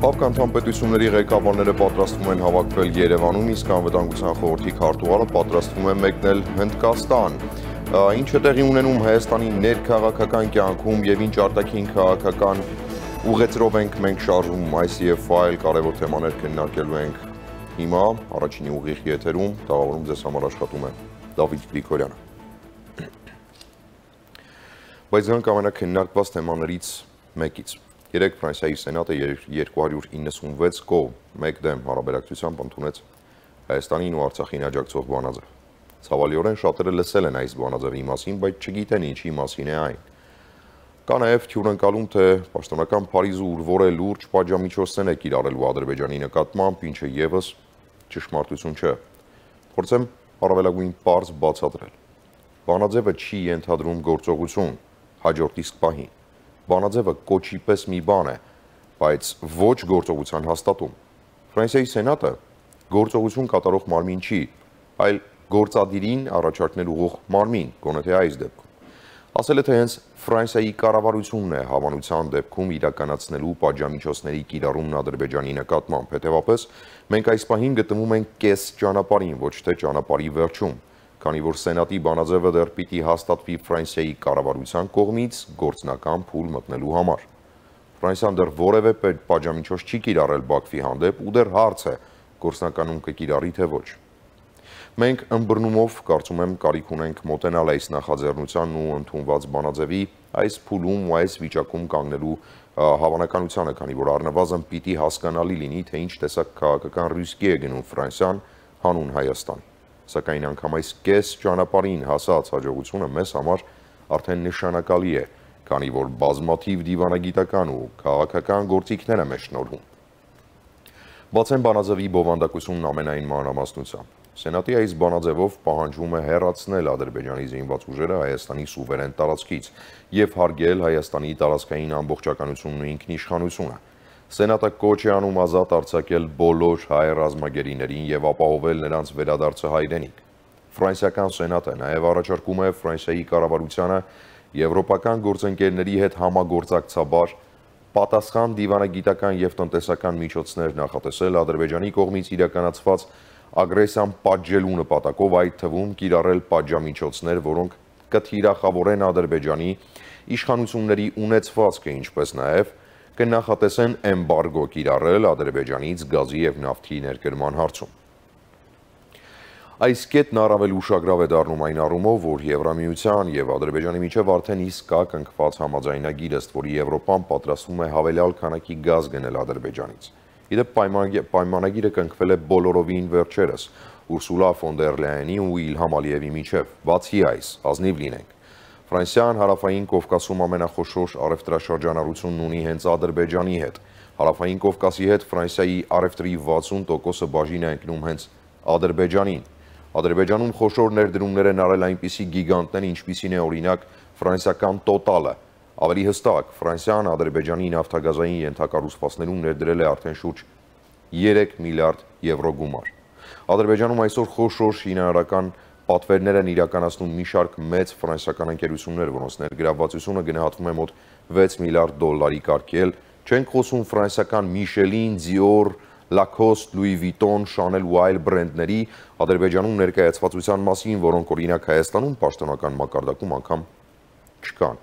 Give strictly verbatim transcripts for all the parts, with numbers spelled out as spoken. Հապկանտամպետությունների ղեկավարները պատրաստվում են հավաքվել Երևանում, իսկ Անվտանգության խորհրդի քարտուղարը պատրաստվում է մեկնել Հնդկաստան։ Ինչը տեղի ունենում Հայաստանի ներքաղաքական կյանքում եւ ինչ արտաքին քաղաքական ուղեծրով ենք մենք շարժվում այս եւ այլ կարեւոր թեմաներ քննարկելու ենք հիմա առաջինի ուղիղ եթերում, տաղավարում ձեզ համար աշխատում է Դավիթ Գրիգորյանը։ Բայց դրանք ամենակննարկված թեմաներից մեկից։ Երեկ Ֆրանսիայի Սենատը երկու հարյուր իննսունվեց կողմ մեկ դեմ հարաբերակցությամբ ընդունեց Հայաստանին ու Արցախին աջակցող բանաձև։ Ցավալիորեն շատերը լսել են այս բանաձևի մասին, բայց չգիտեն ինչի մասին է այն։ Կա նաև թյուրընկալում, թե պաշտոնական Փարիզը ուր-որ է լուրջ պատժամիջոցներ է կիրառելու Ադրբեջանի նկատմամբ, ինչը ևս ճշմարտություն չէ։ Փորձեմ առավելագույն պարզ բացատրել։ Բանաձևը չի ենթադրում գործողություն հաջորդ իսկ պահին։ Բանաձևը կոչի պես մի բան է, բայց ոչ գործողության հաստատում։ Ֆրանսիայի Սենատը գործողություն կատարող մարմին չի, այլ գործադիրին առաջարկներ ուղղող մարմին, գոնե թե այս դեպքում։ Ասել է, թե հենց Ֆրանսիայի կառավարությունն է հավանության դեպքում իրականացնելու պատժամիջոցների կիրառումն Ադրբեջանի նկատմամբ, հետևաբար մենք այս պահին գտնվում ենք կես ճանապարհին, ոչ թե ճանապարհի վերջում։ Քանի որ Սենատի բանաձևը դեռ պիտի հաստատվի Ֆրանսիայի կառավարության կողմից գործնական փուլ մտնելու համար։ Ֆրանսիան դեռ որևէ պատժամիջոց չի կիրառել Բաքվի հանդեպ ու դեռ հարց է գործնականում կկիրառի թե ոչ։ Մենք ըմբռնումով կարծում եմ կարիք ունենք մոտենալ այս նախաձեռնությանն ու ընդունված բանաձևի այս փուլում ու այս վիճակում կանգնելու հավանականությանը, քանի որ առնվազն պիտի հասկանալի լինի, թե ինչ տեսակ քաղաքական ռիսկի է գնում Ֆրանսիան հանուն Հայաստանի։ Սակայն անգամ այս կես ճանապարհին հասած հաջողությունը մեզ համար արդեն նշանակալի է, քանի որ բազմաթիվ դիվանագիտական ու քաղաքական գործիքներ է մեզ շնորհում։ Բացեն բանաձևի բովանդակությունն ամենայն մանրամասնությամբ։ Սենատի այս բանաձևով պահանջվում է հեռացնել Ադրբեջանի զինված ուժերը Հայաստանի սուվերեն տարածքից եւ հարգել Հայաստանի տարածքային ամբողջականությունն ու ինքնիշխանությունը։ Սենատը կոչ է անում ազատ արձակել բոլոր հայ ռազմագերիներին եւ ապահովել նրանց վերադարձը հայրենիք։ Ֆրանսիական Սենատը նաեւ առաջարկում է Ֆրանսիայի կառավարությանը եվրոպական գործընկերների հետ համագործակցաբար պատասխան դիվանագիտական եւ տնտեսական միջոցներ նախատեսել Ադրբեջանի կողմից իրականացված ագրեսիան պատժելու նպատակով, այդ թվում կիրառել պատժամիջոցներ, որոնք կթիրախավորեն Ադրբեջանի իշխանությունների ունեցվածքը, ինչպես նաեւ կնախատեսեն էմբարգո կիրառել Ադրբեջանից գազի և նավթի ներկրման հարցում։ Այս կետն առավել ուշագրավ է դառնում այն առումով, որ Եվրամիության և Ադրբեջանի միջև արդեն իսկակ ընկված համաձայնագիր ըստ որի Եվրոպան պատրաստվում է հավելյալ քանակի գազ գնել Ադրբեջանից։ Ի դեպ պայմանագիրը կնքվել է բոլորովին վերջերս Ուրսուլա ֆոն դեր Լայենի ու Իլհամ Ալիևի միջև։ Բացի այս, ազնիվ լինենք, Ֆրանսիան հարավային Կովկասում ամենախոշոր առևտրաշրջանառությունն ունի հենց Ադրբեջանի հետ։ Հարավային Կովկասի հետ Ֆրանսիայի առևտրի վաթսուն տոկոսը բաժին է ընկնում հենց Ադրբեջանին։ Ադրբեջանում խոշոր ներդրումներ են արել այնպիսի գիգանտներ, ինչպիսին է օրինակ ֆրանսիական Total-ը։ Ավելի հստակ, Ֆրանսիան Ադրբեջանի նավթագազային ենթակառուցվածքներում ներդրել է արդեն շուրջ երեք միլիարդ եվրո գումար։ Ադրբեջանում այսօր խոշոր շինարարական պատվերներ են իրականացնում մի շարք մեծ ֆրանսիական ընկերություններ, որոնց ներգրավվածությունը գնահատվում է մոտ վեց միլիարդ դոլարի կարգել, չենք խոսում ֆրանսիական Michelin, Dior, Lacoste, Louis Vuitton, Chanel ու այլ բրենդների Ադրբեջանում ներկայացվածության մասին, որոնք օրինակ Հայաստանում պաշտոնական մակարդակում անգամ չկան։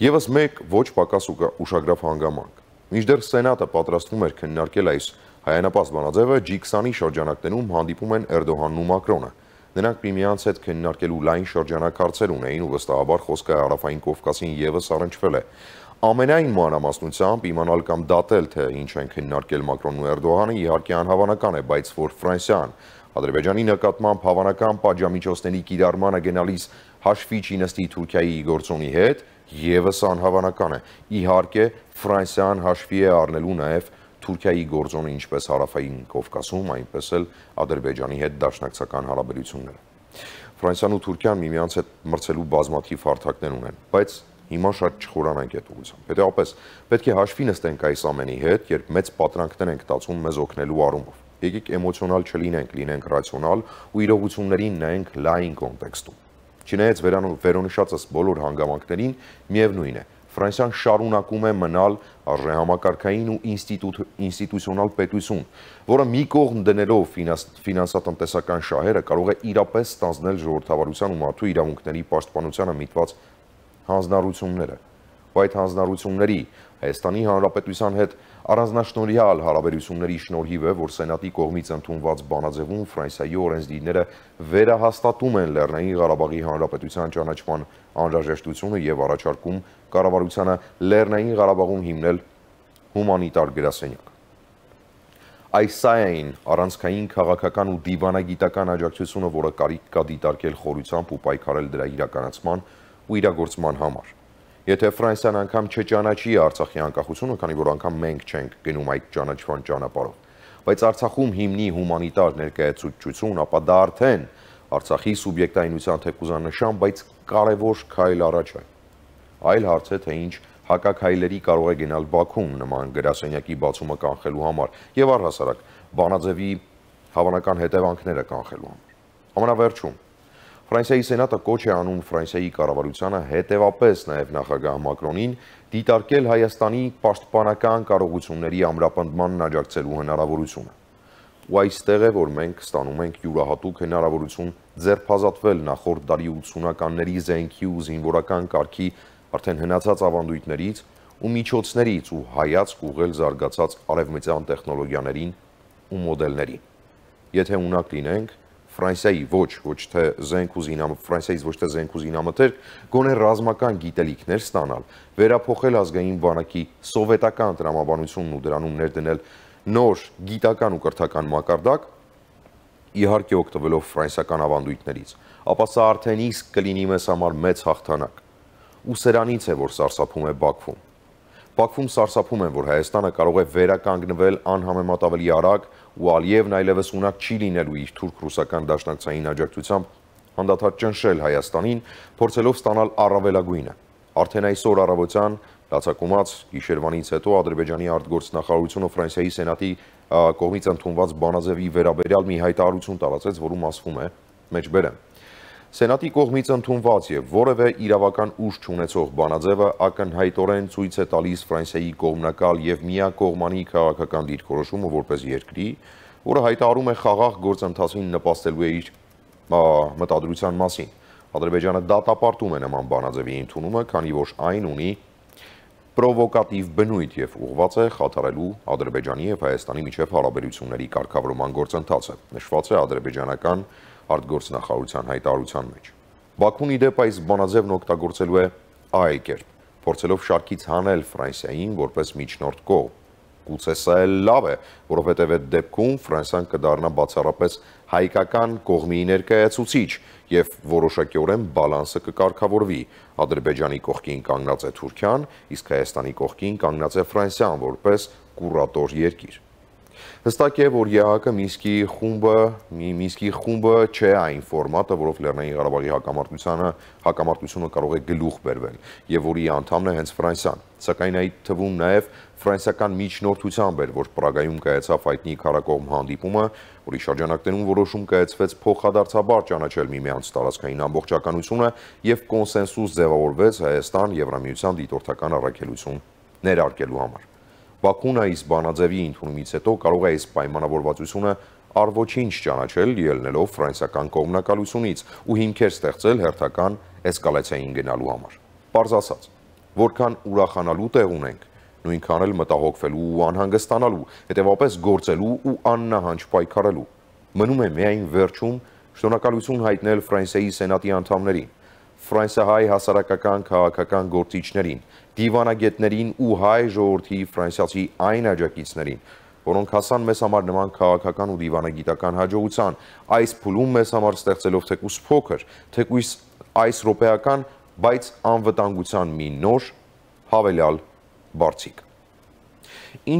Եվս մեկ ոչ պակաս ուշագրավ հանգամանք։ Մինչդեռ Սենատը պատրաստվում էր քննարկել այս հայանապաստ բանաձևը, ջի քսան շրջանակներում հանդիպում են Էրդողանն ու Մակրոնը։ Նրանք միմյանց հետ քննարկելու լայն շրջանակ հարցեր ունեին ու վստահաբար խոսքը Հարավային Կովկասին ևս առնչվել է։ Ամենայն մանրամասնությամբ իմանալ կամ դատել, թե ինչ են քննարկել Մակրոնն ու Էրդողանը, իհարկե անհավանական է, բայց որ Ֆրանսիան Ադրբեջանի նկատմամբ հավանական պատժամիջոցների կիրառմանը գնալիս հաշվի չի նստի Թուրքիայի գործոնի հետ, ևս անհավանական է։ Իհարկե Ֆրանսիան հաշվի է առնելու նաև Թուրքիայի գործոնը ինչպես Հարավային Կովկասում, այնպես էլ Ադրբեջանի հետ դաշնակցական հարաբերությունները։ Ֆրանսիան ու Թուրքիան միմյանց հետ մրցելու բազմաթիվ հարթակներ ունեն, բայց հիմա շատ չխորանանք այդ ուղղությամբ։ Հետևաբար պետք է հաշվի նստենք այս ամենի հետ, երբ մեծ պատրանքներ ենք տածում մեզ օգնելու առումով։ Եկեք էմոցիոնալ չլինենք, լինենք ռացիոնալ ու իրողություններին նայենք լայն կոնտեքստում։ Չնայած վերոնշածս բոլոր հանգամանքներին, միևնույն է, Ֆրանսիան շարունակում է մնալ արժեհամակարգային ու ինստիտուցիոնալ պետություն, որը մի կողմ դնելով ֆինանսատնտեսական շահերը կարող է իրապես ստանձնել ժողովրդավարության ու մարդու իրավունքների պաշտպանությանը միտված հանձնառությունները։ Այդ հանձնառությունների Հայաստանի Հանրապետության հետ առանձնաշնորհյալ հարաբերությունների շնորհիվ է, որ Սենատի կողմից ընդունված բանաձևում Ֆրանսիայի օրենսդիրները վերահաստատում են Լեռնային Ղարաբաղի Հանրապետության ճանաչման անհրաժեշտությունը եւ առաջարկում կառավարությանը Լեռնային Ղարաբաղում հիմնել հումանիտար գրասենյակ։ Այս սա էին առանցքային քաղաքական ու դիվանագիտական աջակցությունը, որը կարիք կա դիտարկել խորությամբ ու պայքարել դրա իրականացման ու իրագործման համար։ Եթե Ֆրանսիան անգամ չճանաչի Արցախի անկախությունը, քանի որ անգամ մենք չենք գնում այդ ճանաչման ճանապարհով, բայց Արցախում հիմնի հումանիտար ներկայացուցչություն, ապա դա արդեն Արցախի սուբյեկտայինության թեկուզան նշան, բայց կարևոր քայլ առաջ է։ Այլ հարց է, թե ինչ հակաքայլերի կարող է գնալ Բաքուն նման գրասենյակի բացումը կանխելու համար եւ առհասարակ բանաձևի հավանական հետևանքները կանխելու համար։ Ամենավերջում Ֆրանսիայի Սենատը կոչ է անում Ֆրանսիայի կառավարությանը հետևապես նաև նախագահ Մակրոնին դիտարկել Հայաստանի պաշտպանական կարողությունների ամրապնդմանն աջակցելու հնարավորությունը։ Ու այստեղ է, որ մենք ստանում ենք յուրահատուկ հնարավորություն ձերբազատվել նախորդ դարի ութսունականների զենքի ու զինվորական կարգի արդեն հնացած ավանդույթներից ու միջոցներից ու հայացք ուղղել զարգացած արևմտյան տեխնոլոգիաներին ու մոդելներին։ Եթե ունակ լինենք, Ֆրանսիայի ոչ ոչ թե զենք ու զինամթերք, Ֆրանսիայից ոչ թե զենք ու զինամթերք, գոնե ռազմական գիտելիքներ ստանալ, վերափոխել ազգային բանակի սովետական տրամաբանությունն ու դրանում ներդնել նոր գիտական ու կրթական մակարդակ, իհարկե օգտվելով ֆրանսիական ավանդույթներից, ապա սա արդեն իսկ կլինի մեզ համար մեծ հաղթանակ։ Ու սրանից է, որ սարսափում է Բաքվում։ Բաքվում սարսափում են, որ Հայաստանը կարող է վերականգնվել անհամեմատ ավելի արագ ու Ալիևն այլևս ունակ չի լինելու իր թուրք-ռուսական դաշնակցային աջակցությամբ հանդարտ ճնշել Հայաստանին, փորձելով ստանալ առավելագույնը։ Արդեն այսօր առավոտյան լացակումած գիշերվանից հետո Ադրբեջանի արտգործնախարարությունը Ֆրանսիայի Սենատի կողմից ընդունված բանաձևի վերաբերյալ մի հայտարարություն տարածեց, որում ասվում է. Մեջբերեմ, Սենատի կողմից ընդունված եւ որևէ իրավական ուժ չունեցող բանաձևը ակնհայտորեն ցույց է տալիս Ֆրանսիայի կողմնակալ եւ միակողմանի քաղաքական դիրքորոշումը որպես երկրի, որը հայտարարում է խաղաղ գործընթացին նպաստելու է իր մտադրության մասին։ Ադրբեջանը դատապարտում է նման բանաձևի ընդունումը, քանի որ այն ունի պրովոկատիվ բնույթ եւ ուղղված է խաթարելու Ադրբեջանի եւ Հայաստանի միջև հարաբերությունների կարգավորման գործընթացը, նշված է ադրբեջանական արտգործնախարարության հայտարարության մեջ։ Բաքուն իդեպ այս բանաձևն օգտագործելու է այլ կերպ, փորձելով շարքից հանել Ֆրանսիային որպես միջնորդ կողմ։ Գուցե սա էլ լավ է, որովհետև այդ դեպքում Ֆրանսիան կդառնա բացառապես հայկական կողմի ներկայացուցիչ եւ որոշակիորեն բալանսը կկարգավորվի։ Ադրբեջանի կողքին կանգնած է Թուրքիան, իսկ Հայաստանի կողքին կանգնած է Ֆրանսիան որպես կուրատոր երկիր։ Հստակ է, որ ԵԱՀԿ Մինսկի խումբը, Մինսկի խումբը չէ այն ֆորմատը, որով Լեռնային Ղարաբաղի հակամարտությունը, հակամարտությունը կարող է գլուխ բերվել, եւ որի անդամն է հենց Ֆրանսիան։ Սակայն այդ թվում նաեւ ֆրանսիական միջնորդությամբ էր, որ Պրագայում կայացավ հայտնի քարակողմ հանդիպումը, որի շրջանակներում որոշում կայացվեց փոխադարձաբար ճանաչել միմյանց տարածքային ամբողջականությունը եւ կոնսենսուս ձևավորվեց Հայաստան-Եվրամիության դիտորդական առաքելություն ներարկելու համար։ Բաքուն այս բանաձևի ընդունումից հետո կարող է այս պայմանավորվածությունը առոչինչ ճանաչել, ելնելով ֆրանսիական կողմնակալությունից ու հիմքեր ստեղծել հերթական էսկալացիային գնալու համար։ Պարզ ասած, որքան ուրախանալու տեղ ունենք, նույնքան էլ մտահոգվելու ու անհանգստանալու, հետևապես գործելու ու աննահանջ պայքարելու։ Մնում է միայն վերջում շնորհակալություն հայտնել Ֆրանսիայի Սենատի անդամներին, ֆրանսահայ հասարակական քաղաքական գործիչներին, դիվանագետներին ու հայ ժողովրդի ֆրանսիացի այն աջակիցներին, որոնք հասան մեզ համար նման քաղաքական ու դիվանագիտական հաջողության, այս փուլում մեզ համար ստեղծելով թեկուս փոքր, թեկուս այս ռոպեական, բայց անվտանգության մի նոր հավելյալ բարձիկ։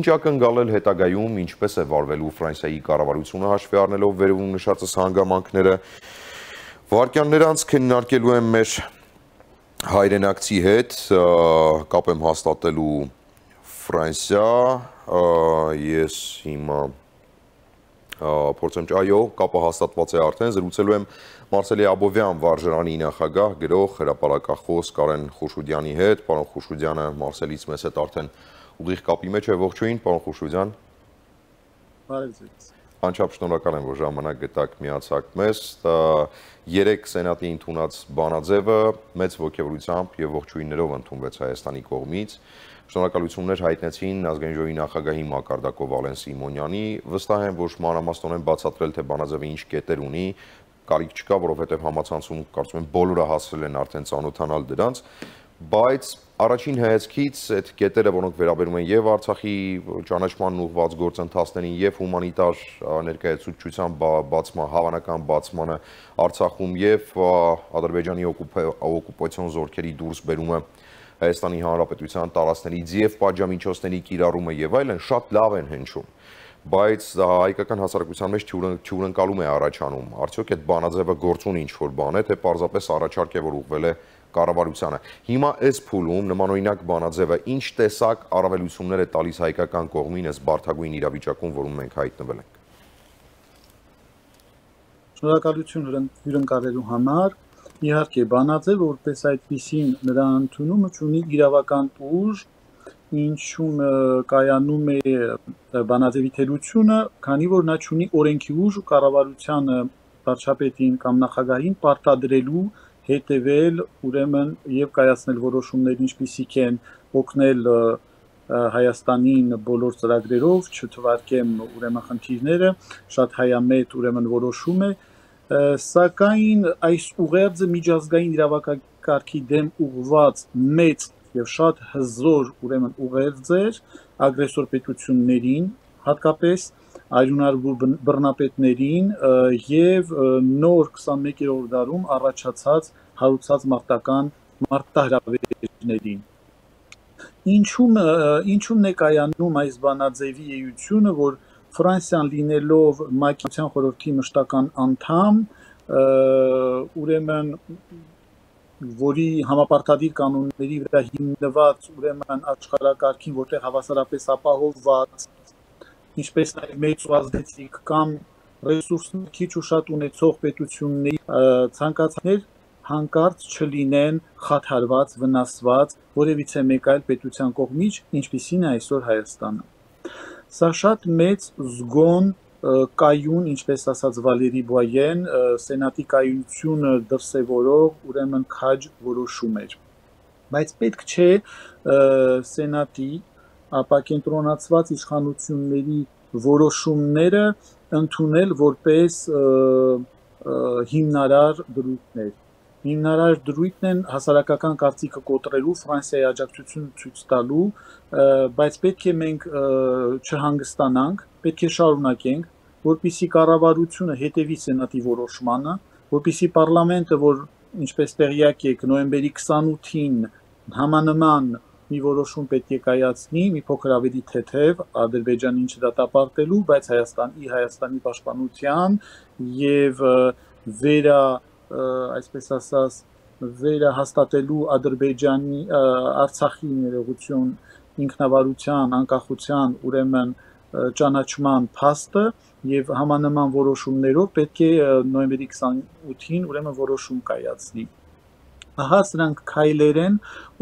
Ինչ ակնկալել հետագայում, ինչպես է վարվելու Ֆրանսիայի կառավարությունը հաշվի առնելով վերևում նշած հանգամանքները, վարկյաններ անց քննարկելու եմ մեր հայրենակցի հետ, կապ եմ հաստատելու Ֆրանսիա, ես հիմա Փորձեմ այո, կապը հաստատված է արդեն, զրուցելու եմ Մարսելի Աբովյան վարժարանի նախագահ, գրող, հրապարակախոս Կարեն Խուշուդյանի հետ։ Պարոն Խուշուդյանը Մարսելից մեզ հետ արդեն ուղիղ կապի մեջ է, ողջույն, պարոն Խուշուդյան։ Բարևձեզ։ Անչափ շնորհակալ եմ, որ ժամանակ գտաք միացաք մեզ։ Երեք Սենատի ընդունած բանաձևը մեծ ողջավորությամբ եւ ողջույններով ընդունվեց Հայաստանի կողմից։ Շնորհակալություններ հայտնեցին ազգային ժողովի նախագահի Մակարդակով Ալեն Սիմոնյանի։ Վստահ եմ, որ մանրամասնորեն են բացատրել, թե բանաձևը ինչ կետեր ունի, կարիք չկա, որովհետև համացանցում կարծում եմ բոլորը հասել են արդեն ծանոթանալ դրանց, բայց առաջին հայացքից այդ կետերը, որոնք վերաբերում են եւ Արցախի ճանաչման ուղղված գործընթացներին եւ հումանիտար ներկայացուցչության բացման, հավանական բացմանը Արցախում եւ Ադրբեջանի օկուպացիոն զորքերի դուրսբերումը Հայաստանի Հանրապետության տարածքներից եւ պատժամիջոցների կիրառումը եւ այլն շատ լավ են հնչում, բայց դա հայկական հասարակության մեջ չհյուրընկալում է առաջանում։ Արդյոք այդ բանաձևը գործուն ինչ-որ բան է, թե պարզապես առաջարկ է, որ ուղղվել է կառավարությանը։ Հիմա այս փուլում նմանօրինակ բանաձևը ինչ տեսակ առավելություններ է տալիս հայկական կողմին այս բարդագույն իրավիճակում, որում մենք հայտնվել ենք։ Շնորհակալություն հյուրընկալելու համար։ Իհարկե, բանաձևը, որպես այդպիսին նրա ընդունումը ունի իրավական ուժ, ինչում կայանում է բանաձևի թերությունը, քանի որ նա ունի օրենքի ուժ ու կառավարության վարչապետին կամ նախագահին պարտադրելու հետևել ուրեմն եւ կայացնել որոշումներ, ինչպիսիք են օգնել Հայաստանին բոլոր ծրագրերով, չթվարկեմ ուրեմն խնդիրները, շատ հայամետ ուրեմն որոշում է։ Սակայն այս ուղերձը միջազգային իրավակարգի դեմ ուղված մեծ եւ շատ հզոր ուրեմն ուղերձ էր ագրեսոր պետություններին, հատկապես արյունարբու բռնապետներին եւ նոր քսաներկերորդ դարում առաջացած հարուցած մարտական մարտահրավերներին։ Ինչում ինչումն է կայանում այս բանաձևի էությունը, որ Ֆրանսիան լինելով Մակեդոնիա խորհրդի մշտական անդամ, ուրեմն որի համապարտադիր կանոնների վրա հիմնված ուրեմն աշխարհակարգին, որտեղ հավասարապես ապահովված, ինչպես նաև մեծ ու ազդեցիկ կամ ռեսուրսներ քիչ ու շատ ունեցող պետությունների ցանկացած հանկարծ չլինեն խաթարված, վնասված որևիցե մեկ այլ պետության կողմից, ինչպիսին է այսօր Հայաստանը։ Սա շատ մեծ զգոն կայուն, ինչպես ասաց Վալերի Բոյեն, Սենատի կայունությունը դրսևորող ուրեմն քաջ որոշում էր։ Բայց պետք չէ Սենատի ապա կենտրոնացված իշխանությունների որոշումները ընդունել որպես հիմնարար դրույթներ։ Հիմնարար դրույթն են հասարակական կարծիքը կոտրելու, Ֆրանսիայի աջակցությունը ցույց տալու, բայց պետք է մենք չհանգստանանք, պետք է շարունակենք, որպեսզի կառավարությունը հետևի Սենատի որոշմանը, որպեսզի պարլամենտը, որ ինչպես տեղյակ եք, նոյեմբերի քսանութին համանման մի որոշում պետք է կայացնի, մի փոքր ավելի թեթև Ադրբեջանին չդատապարտելու, բայց Հայաստանի, Հայաստանի պաշտպանության եւ վերա այսպես ասած վերահաստատելու Ադրբեջանի Արցախի ներողություն ինքնավարության, անկախության ուրեմն ճանաչման փաստը եւ համանման որոշումներով պետք է նոյեմբերի քսանութին ուրեմն որոշում կայացնի։ Ահա սրանք քայլերեն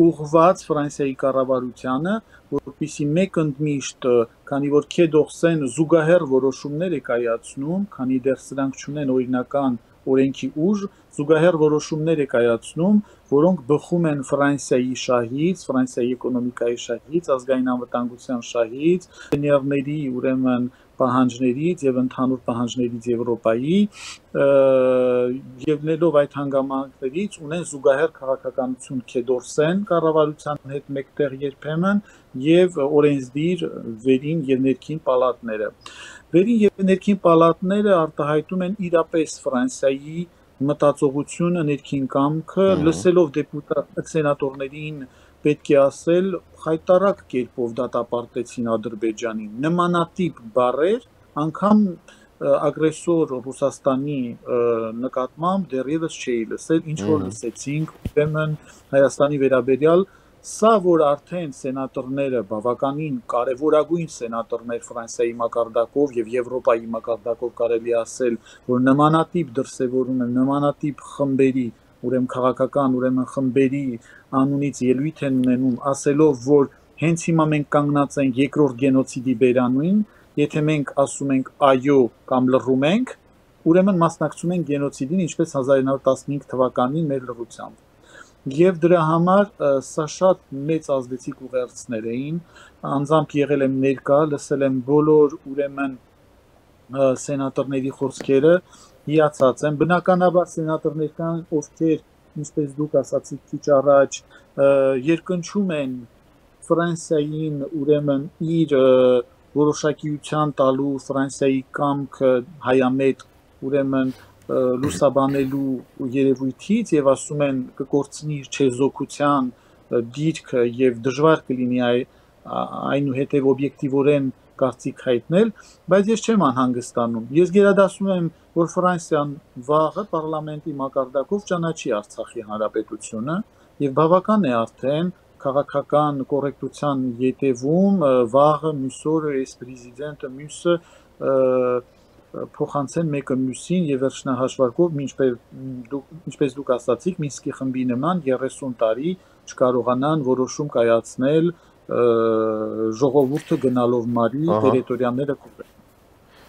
ուղղված Ֆրանսիայի կառավարությանը, որպեսզի մեկընդմիշտ, քանի որ Քեդոխսեն զուգահեռ որոշումներ է կայացնում, քանի դեռ սրանք չունեն օրինական օրենքի ուժ, զուգահեռ որոշումներ է կայացնում, որոնք բխում են Ֆրանսիայի շահից, Ֆրանսիայի էկոնոմիկայի շահից, ազգային անվտանգության շահից, ներների ուրեմն պահանջներից եւ ընդհանուր պահանջներից Եվրոպայի, եւ ներդով այդ հանգամանքներից ունեն զուգահեռ քաղաքականություն Քեդորսեն կառավարության հետ մեկտեղ երբեմն եւ օրենսդիր վերին եւ ներքին պալատները։ Վերին եւ ներքին պալատները արտահայտում են իրապես Ֆրանսիայի մտածողությունը, ներքին կամքը, լսելով դեպուտատ սենատորներին, պետք է ասել, խայտարակ կերպով դատապարտեցին Ադրբեջանին։ Նմանատիպ բառեր անգամ ագրեսոր Ռուսաստանի նկատմամբ դեռևս չէի լսել, ինչ որ լսեցինք ուրեմն Հայաստանի վերաբերյալ Սա, որ արդեն սենատորները, բավականին կարևորագույն սենատորներ Ֆրանսիայի մակարդակով և Եվրոպայի մակարդակով կարելի ասել, որ նմանատիպ դրսևորում են, նմանատիպ խմբերի, ուրեմն քաղաքական, ուրեմն խմբերի անունից ելույթ են ունենում, ասելով, որ հենց հիմա մենք կանգնած ենք երկրորդ գենոցիդի բերանին, եթե մենք ասում ենք այո կամ լռում ենք, ուրեմն մասնակցում ենք գենոցիդին, ինչպես հազար εννιακόσια տասնհինգ թվականին մեր լռությամբ։ Եվ դրա համար սա շատ մեծ ազդեցիկ ուղերձներ էին, անձամբ եղել եմ ներկա, լսել եմ բոլոր ուրեմն սենատորների խոսքերը, հիացած եմ, բնականաբար սենատորներ կան, ովքեր, ինչպես դուք ասացիք քիչ առաջ, երկնչում են Ֆրանսիային ուրեմն իր որոշակիության տալու Ֆրանսիայի կամքը հայամետ ուրեմն լուսաբանելու երևույթից և ասում են կկործնի իր չեզոքության դիրքը և դժվար կլինի այնուհետև օբյեկտիվորեն կարծիք հայտնել, բայց ես չեմ անհանգստանում։ Ես գերադասում եմ, որ Ֆրանսիան վաղը պարլամենտի մակարդակով ճանաչի Արցախի հանրապետությունը և բավական է արդեն քաղաքական կոռեկտության ետևում վաղը մյուս օրը այս պրեզիդենտը մյուսը փոխանցեն մեկը մյուսին և վերջնահաշվարկով, ինչպես դուք ասացիք, Մինսկի խմբի նման երեսուն տարի չկարողանան որոշում կայացնել ժողովուրդը գնալով մարի տերիտորիաները կոպեն։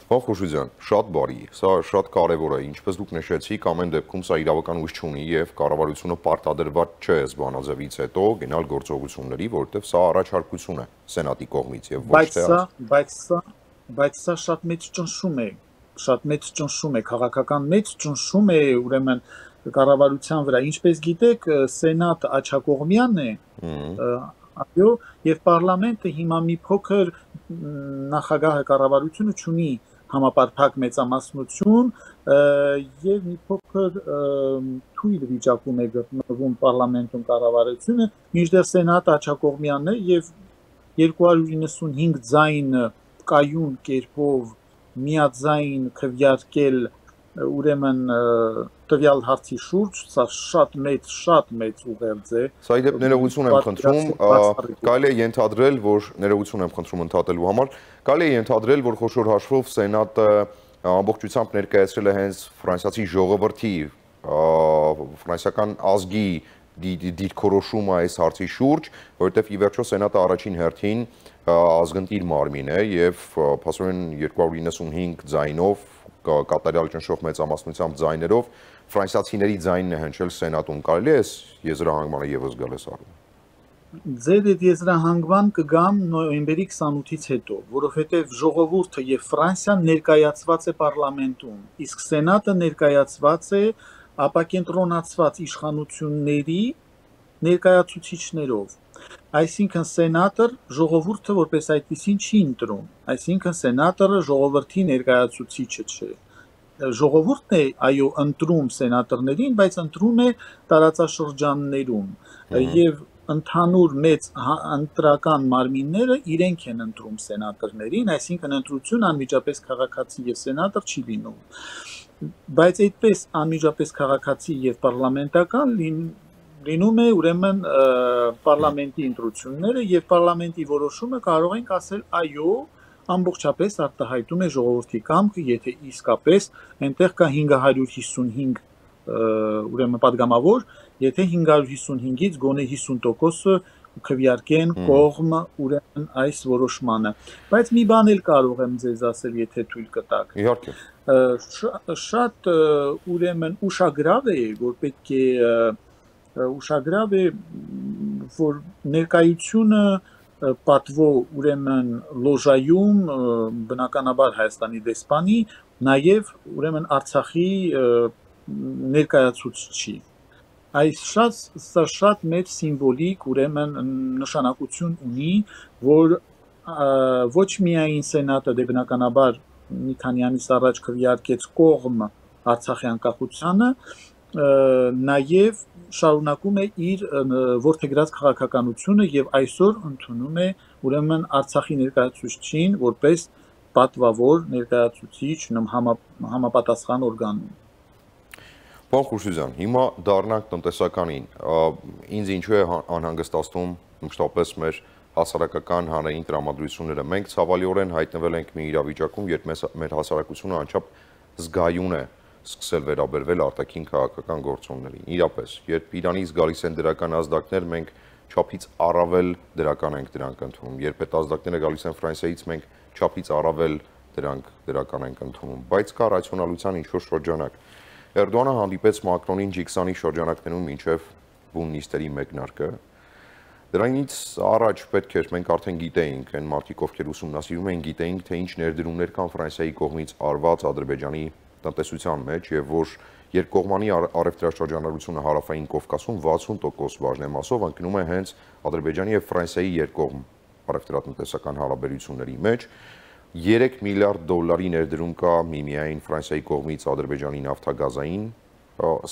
Ախուշուձյան, շատ բարի, սա շատ կարևոր է, ինչպես դուք նշեցիք, ամեն դեպքում սա իրավականություն չունի և կառավարությունը պարտադրված չէ բանաձևից հետո գնալ գործողությունների, որովհետև սա առաջարկություն է սենատի կողմից և ոչ թե բայց սա բայց սա շատ մեծ ճնշում է, շատ մեծ ճնշում է, քաղաքական մեծ ճնշում է ուրեմն կառավարության վրա, ինչպես գիտեք, սենատը աջակողմյան է, այո, և պարլամենտը հիմա մի փոքր նախագահը կառավարությունը չունի համապարփակ մեծամասնություն և մի փոքր թույլ վիճակում է գտնվում պարլամենտում կառավարությունը, մինչդեռ սենատը աջակողմյան է և երկու հարյուր իննսունհինգ ձայնը կայուն կերպով միաձայն քվյարկել ուրեմն տվյալ հարցի շուրջ, սա շատ մեծ, շատ մեծ ուղերձ է։ Սա իդեպ ներողություն եմ խնդրում, կարելի է ենթադրել, որ ներողություն եմ խնդրում ընդհատելու համար, կարելի է ենթադրել, որ խոշոր հաշվով Սենատը ամբողջությամբ ներկայացրել է հենց ֆրանսիացի ժողովրդի, ֆրանսիական ազգի դիրքորոշումը այս հարցի շուրջ, որովհետև ի վերջո Սենատը առաջին հերթին ազգընտիր մարմին է և փաստորեն երկու հարյուր իննսունհինգ ձայնով, կատարյալ ճնշող մեծամասնությամբ ձայներով ֆրանսիացիների ձայնն է հնչել Սենատում։ Կարելի է այս եզրահանգմանը ևս գալիս արվում։ Ձեր այդ եզրահանգման կգամ նոյեմբերի քսանութից հետո, որովհետև ժողովուրդը և Ֆրանսիան ներկայացված է պարլամենտում, իսկ Սենատը ներկայացված է ապակենտրոնացված իշխանությունների ներկայացուցիչներով։ Այսինքն սենատոր ժողովուրդը որպես այդպիսին չի ընտրում, այսինքն սենատորը ժողովրդի ներկայացուցիչը չէ։ Ժողովուրդն է այո ընտրում սենատորներին, բայց ընտրում է տարածաշրջաններում և ընդհանուր մեծ ընտրական մարմինները իրենք են ընտրում սենատորներին, այսինքն ընտրություն անմիջապես քաղաքացի և սենատոր չի լինում։ Բայց այդպես անմիջապես քաղաքացի և պարլամենտական լինում է ուրեմն պարլամենտի ընտրությունները և պարլամենտի որոշումը կարող ենք ասել այո ամբողջապես արտահայտում է ժողովրդի կամքը, եթե իսկապես այնտեղ կա հինգ հարյուր հիսունհինգ ուրեմն պատգամավոր, եթե հինգ հարյուր հիսունհինգից գոնե հիսուն տոկոսը քվյարկեն կողմ ուրեմն այս որոշմանը։ Բայց մի բան էլ կարող եմ ձեզ ասել, եթե թույլ կտաք։ Իհարկե։ Շատ ուրեմն ուշագրավ է, որ պետք է ուշագրավ է, որ ներկայությունը պատվո ուրեմն լոժայում, բնականաբար Հայաստանի դեսպանի, նաև ուրեմն Արցախի ներկայացուցիչի։ Այս սա շատ մեծ սիմվոլիկ ուրեմն նշանակություն ունի, որ ոչ միայն Սենատը դե բնականաբար մի քանի ամիս առաջ քվեարկեց կողմ Արցախի անկախությանը, նաև շարունակում է իր որդեգրած քաղաքականությունը և այսօր ընդունում է ուրեմն Արցախի ներկայացուցիչին որպես պատվավոր ներկայացուցիչ համապատասխան օրգանում։ Պարքուսյան, հիմա դառնանք տնտեսականին, ինձ ինչու է անհանգստացնում մշտապես մեր հասարակական հանրային տրամադրությունները, մենք ցավալիորեն հայտնվել ենք մի իրավիճակում, երբ մեր հասարակությունը անչափ զգայուն է սկսել վերաբերվել արտաքին քաղաքական գործոններին։ Իրապես, երբ Իրանից գալիս են դրական ազդակներ, մենք չափից առավել դրական ենք դրանք ընդունում, երբ այդ ազդակները գալիս են Ֆրանսիայից, մենք չափից առավել դրանք դրական ենք ընդունում, բայց կա ռացիոնալության ինչ-որ շրջանակ։ Էրդողանը հանդիպեց Մակրոնին ջի քսան-ի շրջանակներում մինչև բումնիստերի մեկնարկը։ Դրանից առաջ պետք էր մենք արդեն գիտեինք, այն մարդիկ, ովքեր ուսումնասիրում էին, գիտեինք, թե ինչ ներդրումներ կան Ֆրանսիայի կողմից արված Ադրբեջանի տնտեսության մեջ եւ որ երկկողմանի առևտրաշրջանառությունը հարավային Կովկասում վաթսուն տոկոս բաժնի մասով ընկնում է հենց Ադրբեջանի եւ Ֆրանսիայի երկկողմ առևտրատնտեսական հարաբերությունների մեջ։ երեք միլիարդ դոլարի ներդրում կա միմիայն Ֆրանսիայի կողմից Ադրբեջանի նավթագազային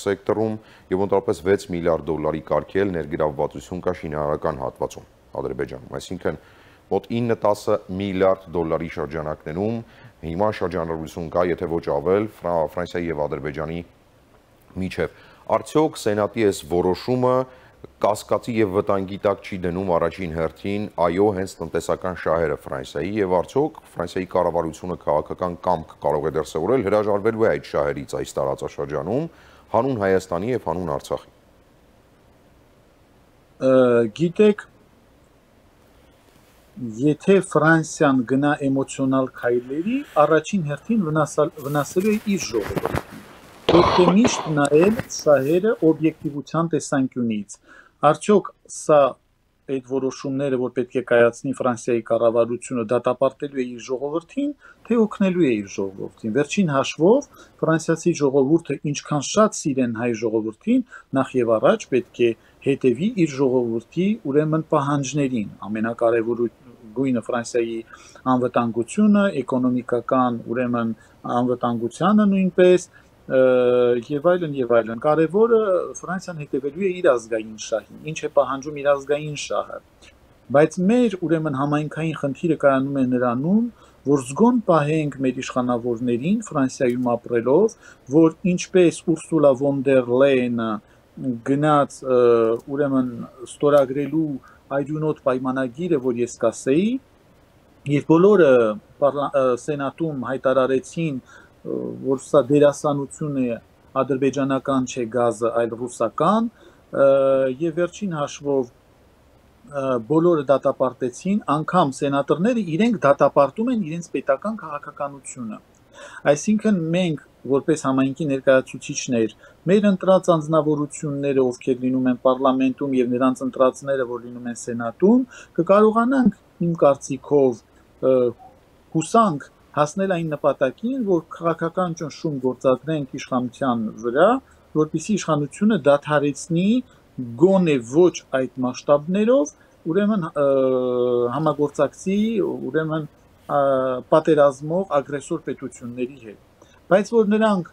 սեկտորում եւ ընդհանրապես վեց միլիարդ դոլարի կարգել ներգրավվածություն կա շինարարական հատվածում Ադրբեջանում, այսինքն մոտ ինը տասը միլիարդ դոլարի շրջանակներում հիմա շրջանառություն կա, եթե ոչ ավել Ֆրանսիայի եւ Ադրբեջանի միջեւ։ Արդյոք Սենատի այս որոշումը կասկածի եւ վտանգի տակ չի դնում առաջին հերթին, այո, հենց տնտեսական շահերը Ֆրանսիայի եւ արդյոք Ֆրանսիայի կառավարությունը քաղաքական կամք կարող է դրսեւորել հրաժարվելու է այդ շահերից այս տարածաշրջանում հանուն Հայաստանի եւ հանուն Արցախի։ Գիտեք, եթե Ֆրանսիան գնա էմոցիոնալ քայլերի, առաջին հերթին վնասելու է իր ժողովուրդը։ Պետք է միշտ նայել շահերը օբյեկտիվության տեսանկյունից։ Արդյոք սա այդ որոշումները, որ պետք է կայացնի Ֆրանսիայի կառավարությունը, դատապարտելու է իր ժողովրդին, թե օգնելու է իր ժողովրդին։ Վերջին հաշվով ֆրանսիացի ժողովուրդը ինչքան շատ սիրեն հայ ժողովրդին, նախ եւ առաջ պետք է հետևի իր ժողովրդի ուրեմն պահանջներին, ամենակարևորը Ֆրանսիայի անվտանգությունը, էկոնոմիկական ուրեմն անվտանգությանը նույնպես Եվ այլն, եւ այլն, կարևորը Ֆրանսիան հետևելու է իր ազգային շահին, ինչ է պահանջում իր ազգային շահը։ Բայց մեր ուրեմն համայնքային խնդիրը կայանում է նրանում, որ զգոն պահենք մեր իշխանավորներին Ֆրանսիայում ապրելով, որ ինչպես Ուրսուլա վոն դեր Լեյնը գնաց ուրեմն ստորագրելու այդյունոտ պայմանագիրը, որ ես կասեի, եւ բոլորը սենատում հայտարարեցին, որ սա դերասանություն է, ադրբեջանական չէ գազը, այլ ռուսական, եւ վերջին հաշվով բոլորը դատապարտեցին, անգամ սենատորները իրենք դատապարտում են իրենց պետական քաղաքականությունը։ Այսինքն մենք որպես համայնքի ներկայացուցիչներ, մեր ընտրած անձնավորությունները, ովքեր լինում են պարլամենտում եւ նրանց ընտրածները, որ լինում են սենատում, կկարողանանք իմ կարծիքով հուսանք հասնել այն նպատակին, որ քաղաքական ճնշում գործադրենք իշխանության վրա, որպեսզի իշխանությունը դադարեցնի գոնե ոչ այդ մասշտաբներով, ուրեմն համագործակցի, ուրեմն պատերազմող ագրեսոր պետությունների հետ։ Բայց որ նրանք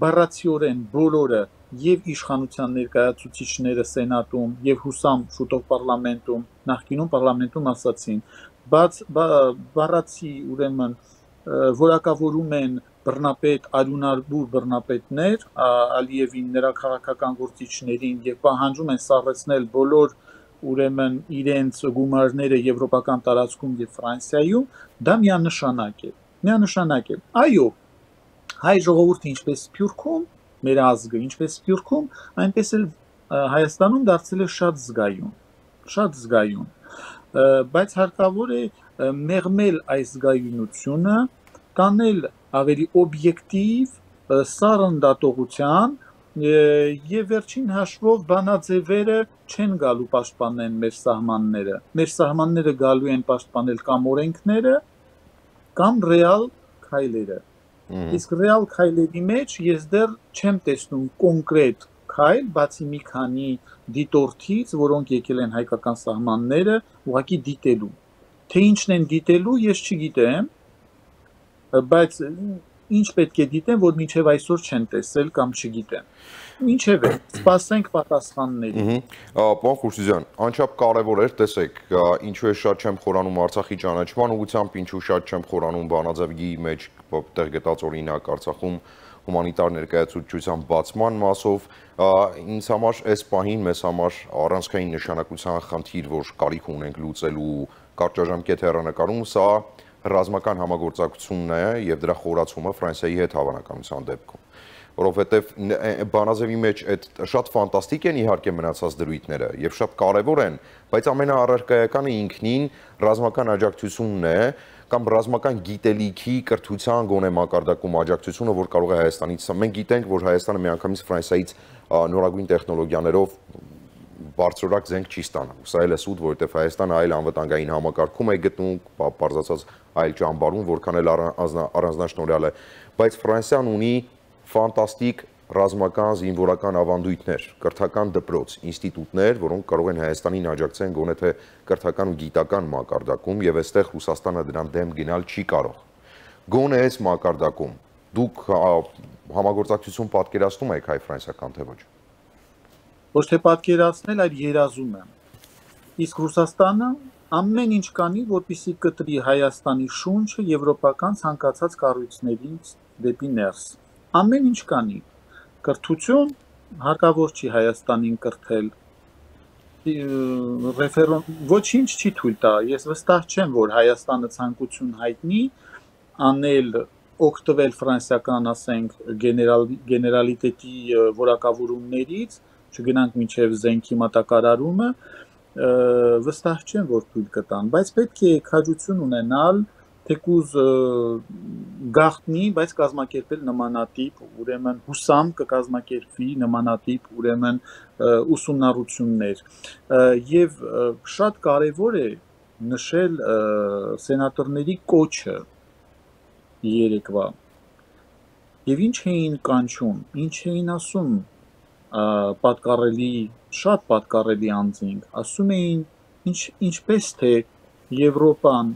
բառացիորեն բոլորը եւ իշխանության ներկայացուցիչները սենատում եւ հուսամ շուտով պարլամենտում, նախկինում պարլամենտում ասացին, բայց բառացի ուրեմն Որակավորում են բռնապետ, արյունարբուր բռնապետներ, Ալիևին, նրա քաղաքական գործիչներին եւ պահանջում են սառեցնել բոլոր ուրեմն իրենց գումարները եվրոպական տարածքում եւ Ֆրանսիայում, դա միանշանակ է։ Միանշանակ է։ Այո, հայ ժողովուրդը ինչպես Սփյուռքում, մեր ազգը ինչպես Սփյուռքում, այնպես էլ Հայաստանում դարձել է շատ զգայուն, շատ զգայուն։ Բայց հարկավոր է մեղմել այս զգայունությունը, տանել ավելի օբյեկտիվ, սառընդատողության եւ վերջին հաշվով բանաձևերը չեն գալու պաշտպանեն մեր սահմանները։ Մեր սահմանները գալու են պաշտպանել կամ օրենքները, կամ ռեալ քայլերը։ Իսկ ռեալ քայլերի մեջ ես դեռ չեմ տեսնում կոնկրետ քայլ, բացի մի քանի դիտորդից, որոնք եկել են հայկական սահմանները ուղղակի դիտելու։ Թե ինչն են դիտելու, ես չգիտեմ, բայց ինչ պետք է դիտեմ, որ մինչև այսօր չեն տեսել կամ չգիտեմ։ Մինչև է, սպասենք պատասխանների։ Պարոն Խուրշիդյան, անչափ կարևոր էր, տեսեք, ինչու է շատ չեմ խորանում Արցախի ճանաչման ուղղությամբ, ինչու շատ չեմ խորանում բանաձևի մեջ տեղ գտած օրինակ Արցախում հումանիտար ներկայացուցչության բացման մասով, ինձ համար այս պահին մեզ համար առանցքային նշանակության խնդիր, որ կարիք ունենք լուծելու կարճաժամկետ հեռանկարում, սա ռազմական համագործակցությունն է եւ դրա խորացումը Ֆրանսիայի հետ հավանականության դեպքում, որովհետեւ բանազեւի մեջ այդ շատ ֆանտաստիկ են իհարկե մնացած դրույթները եւ շատ կարեւոր են, բայց ամենաառարկայականը ինքնին ռազմական աջակցությունն է կամ ռազմական գիտելիքի կրթության գոնե մակարդակում աջակցությունը, որ կարող է Հայաստանից, մենք գիտենք, որ Հայաստանը միանգամից Ֆրանսիայից նորագույն տեխնոլոգիաներով բարձրորակ զենք չի ստանա։ Սա էլ է սուտ, որովհետև Հայաստանը այլ անվտանգային համակարգում է գտնում, բարձրացած այլ ճամբարում, որքան էլ առանձնաշնորհյալ է, բայց Ֆրանսիան ունի ֆանտաստիկ ռազմական զինվորական ավանդույթներ, կրթական դպրոց, ինստիտուտներ, որոնք կարող են Հայաստանին աջակցեն գոնե թե կրթական ու գիտական մակարդակում, եւ այստեղ Ռուսաստանը դրան դեմ գնալ չի կարող։ Գոնե այս մակարդակում դուք համագործակցություն պատկերացնում եք հայ-ֆրանսիական թե ոչ։ Ոչ թե պատկերացնել, այլ երազում եմ։ Իսկ Ռուսաստանը ամեն ինչ կանի, որպեսզի կտրի Հայաստանի շունչը եվրոպական ցանկացած կառույցներից դեպի ներս։ Ամեն ինչ կանի։ Կրթություն հարկավոր չի Հայաստանին կրթել։ Ռեֆերոն ոչինչ չի թույլ տա։ Ես վստահ չեմ, որ Հայաստանը ցանկություն հայտնի անել օգտվել ֆրանսիական, ասենք, գեներալ գեներալիտետի որակավորումներից, չգնանք մինչև զենքի մատակարարումը, վստահ չեմ, որ թույլ կտան, բայց պետք է քաջություն ունենալ, թեկուզ գաղտնի, բայց կազմակերպել նմանատիպ, ուրեմն հուսամ կկազմակերպվի նմանատիպ, ուրեմն ուսումնառություններ, եւ շատ կարեւոր է նշել սենատորների կոչը երեկվա, եւ ինչ էին կանչում, ինչ էին ասում պատկառելի, շատ պատկառելի անձինք, ասում էին, ինչ, ինչպես թե Եվրոպան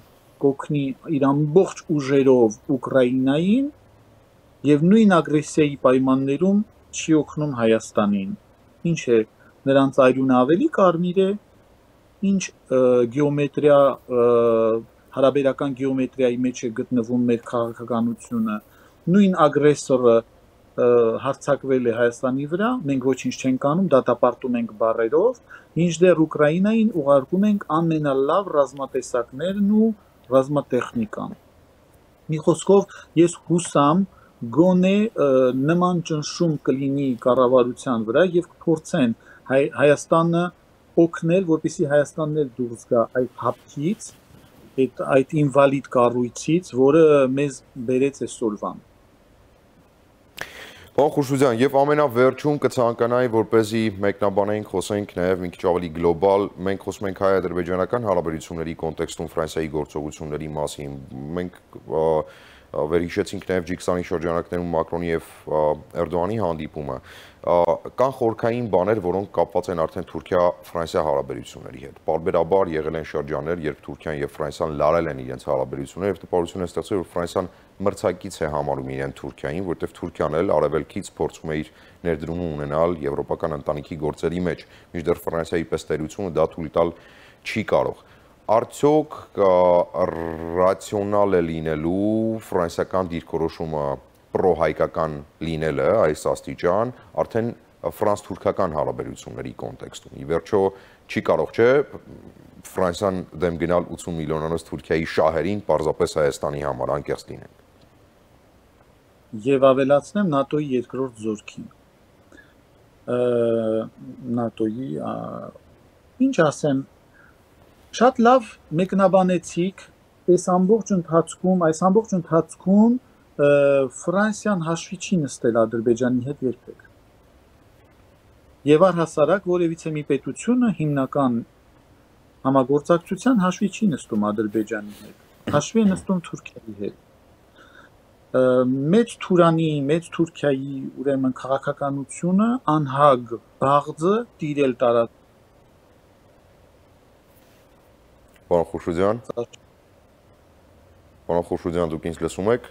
կօգնի իր ամբողջ ուժերով Ուկրաինային եւ նույն ագրեսիայի պայմաններում չի օգնում Հայաստանին, ինչ է նրանց այրունը ավելի կարմիր է, ինչ գեոմետրիա, հարաբերական գեոմետրիայի մեջ է գտնվում մեր քաղաքականությունը, նույն ագրեսորը հարցակվել է Հայաստանի վրա, մենք ոչինչ չենք անում, դատապարտում ենք բարերով, մինչդեռ Ուկրաինային ուղարկում ենք ամենալավ ռազմատեսակներն ու ռազմատեխնիկան։ Մի խոսքով, ես հուսամ, գոնե նման ճնշում կլինի կառավարության վրա եւ կփորձեն Հայաստանը օգնել, որպեսզի Հայաստանն էլ դուրս գա այդ հապկից, այդ այդ ինվալիդ կառույցից, որը մեզ բերեց այսօրվան։ Պարոն Խուրշուդյան, եւ ամենավերջում կցանկանայի, որպեսզի մեկնաբանենք, խոսենք նաեւ մի քիչ ավելի գլոբալ, մենք խոսում ենք հայ-ադրբեջանական հարաբերությունների կոնտեքստում Ֆրանսիայի գործողությունների մասին։ Մենք վերհիշեցինք նաեւ ջի քսան շրջանակներում Մակրոնի եւ Էրդողանի հանդիպումը։ Կան խորքային բաներ, որոնք կապված են արդեն Թուրքիա-Ֆրանսիա հարաբերությունների հետ։ Պարբերաբար եղել են շրջաններ, երբ Թուրքիան եւ Ֆրանսիան լարել են իրենց հարաբերությունները, եւ տպավորություն է ստացել, որ Ֆրանսիան մրցակից է համարում իրեն Թուրքիային, որտեվ Թուրքիան էլ արևելքից փորձում է իր ներդրումը ունենալ եվրոպական ընտանիքի գործերի մեջ, մինչդեռ Ֆրանսիայի պես տերությունը դա թույլ տալ չի կարող։ Արդյոք ռացիոնալ է լինելու ֆրանսիական դիրքորոշումը պրոհայկական լինելը այս աստիճան արդեն ֆրանս-թուրքական հարաբերությունների կոնտեքստում։ Ի վերջո չի կարող չէ Ֆրանսիան դեմ գնալ ութսուն միլիոնանոց Թուրքիայի շահերին, պարզապես Հայաստանի համար անկեղծ լինենք։ Եվ ավելացնեմ ՆԱՏՕ-ի երկրորդ զորքին։ ՆԱՏՕ-ի, ինչ ասեմ, շատ լավ մեկնաբանեցիք այս ամբողջ ընթացքում, այս ամբողջ ընթացքում Ֆրանսիան հաշվի չի նստել Ադրբեջանի հետ երբեք։ Եվ առհասարակ որևիցե մի պետությունը հիմնական համագործակցության հաշվի չի նստում Ադրբեջանի հետ։ Հաշվի է նստում Թուրքիայի հետ։ Մեծ Թուրանի, Մեծ Թուրքիայի ուրեմն քաղաքականությունը անհագ բաղձը տիրել տարած։ Պարոն Խուրշուդյան։ Պարոն Խուրշուդյան, դուք ինձ լսում եք։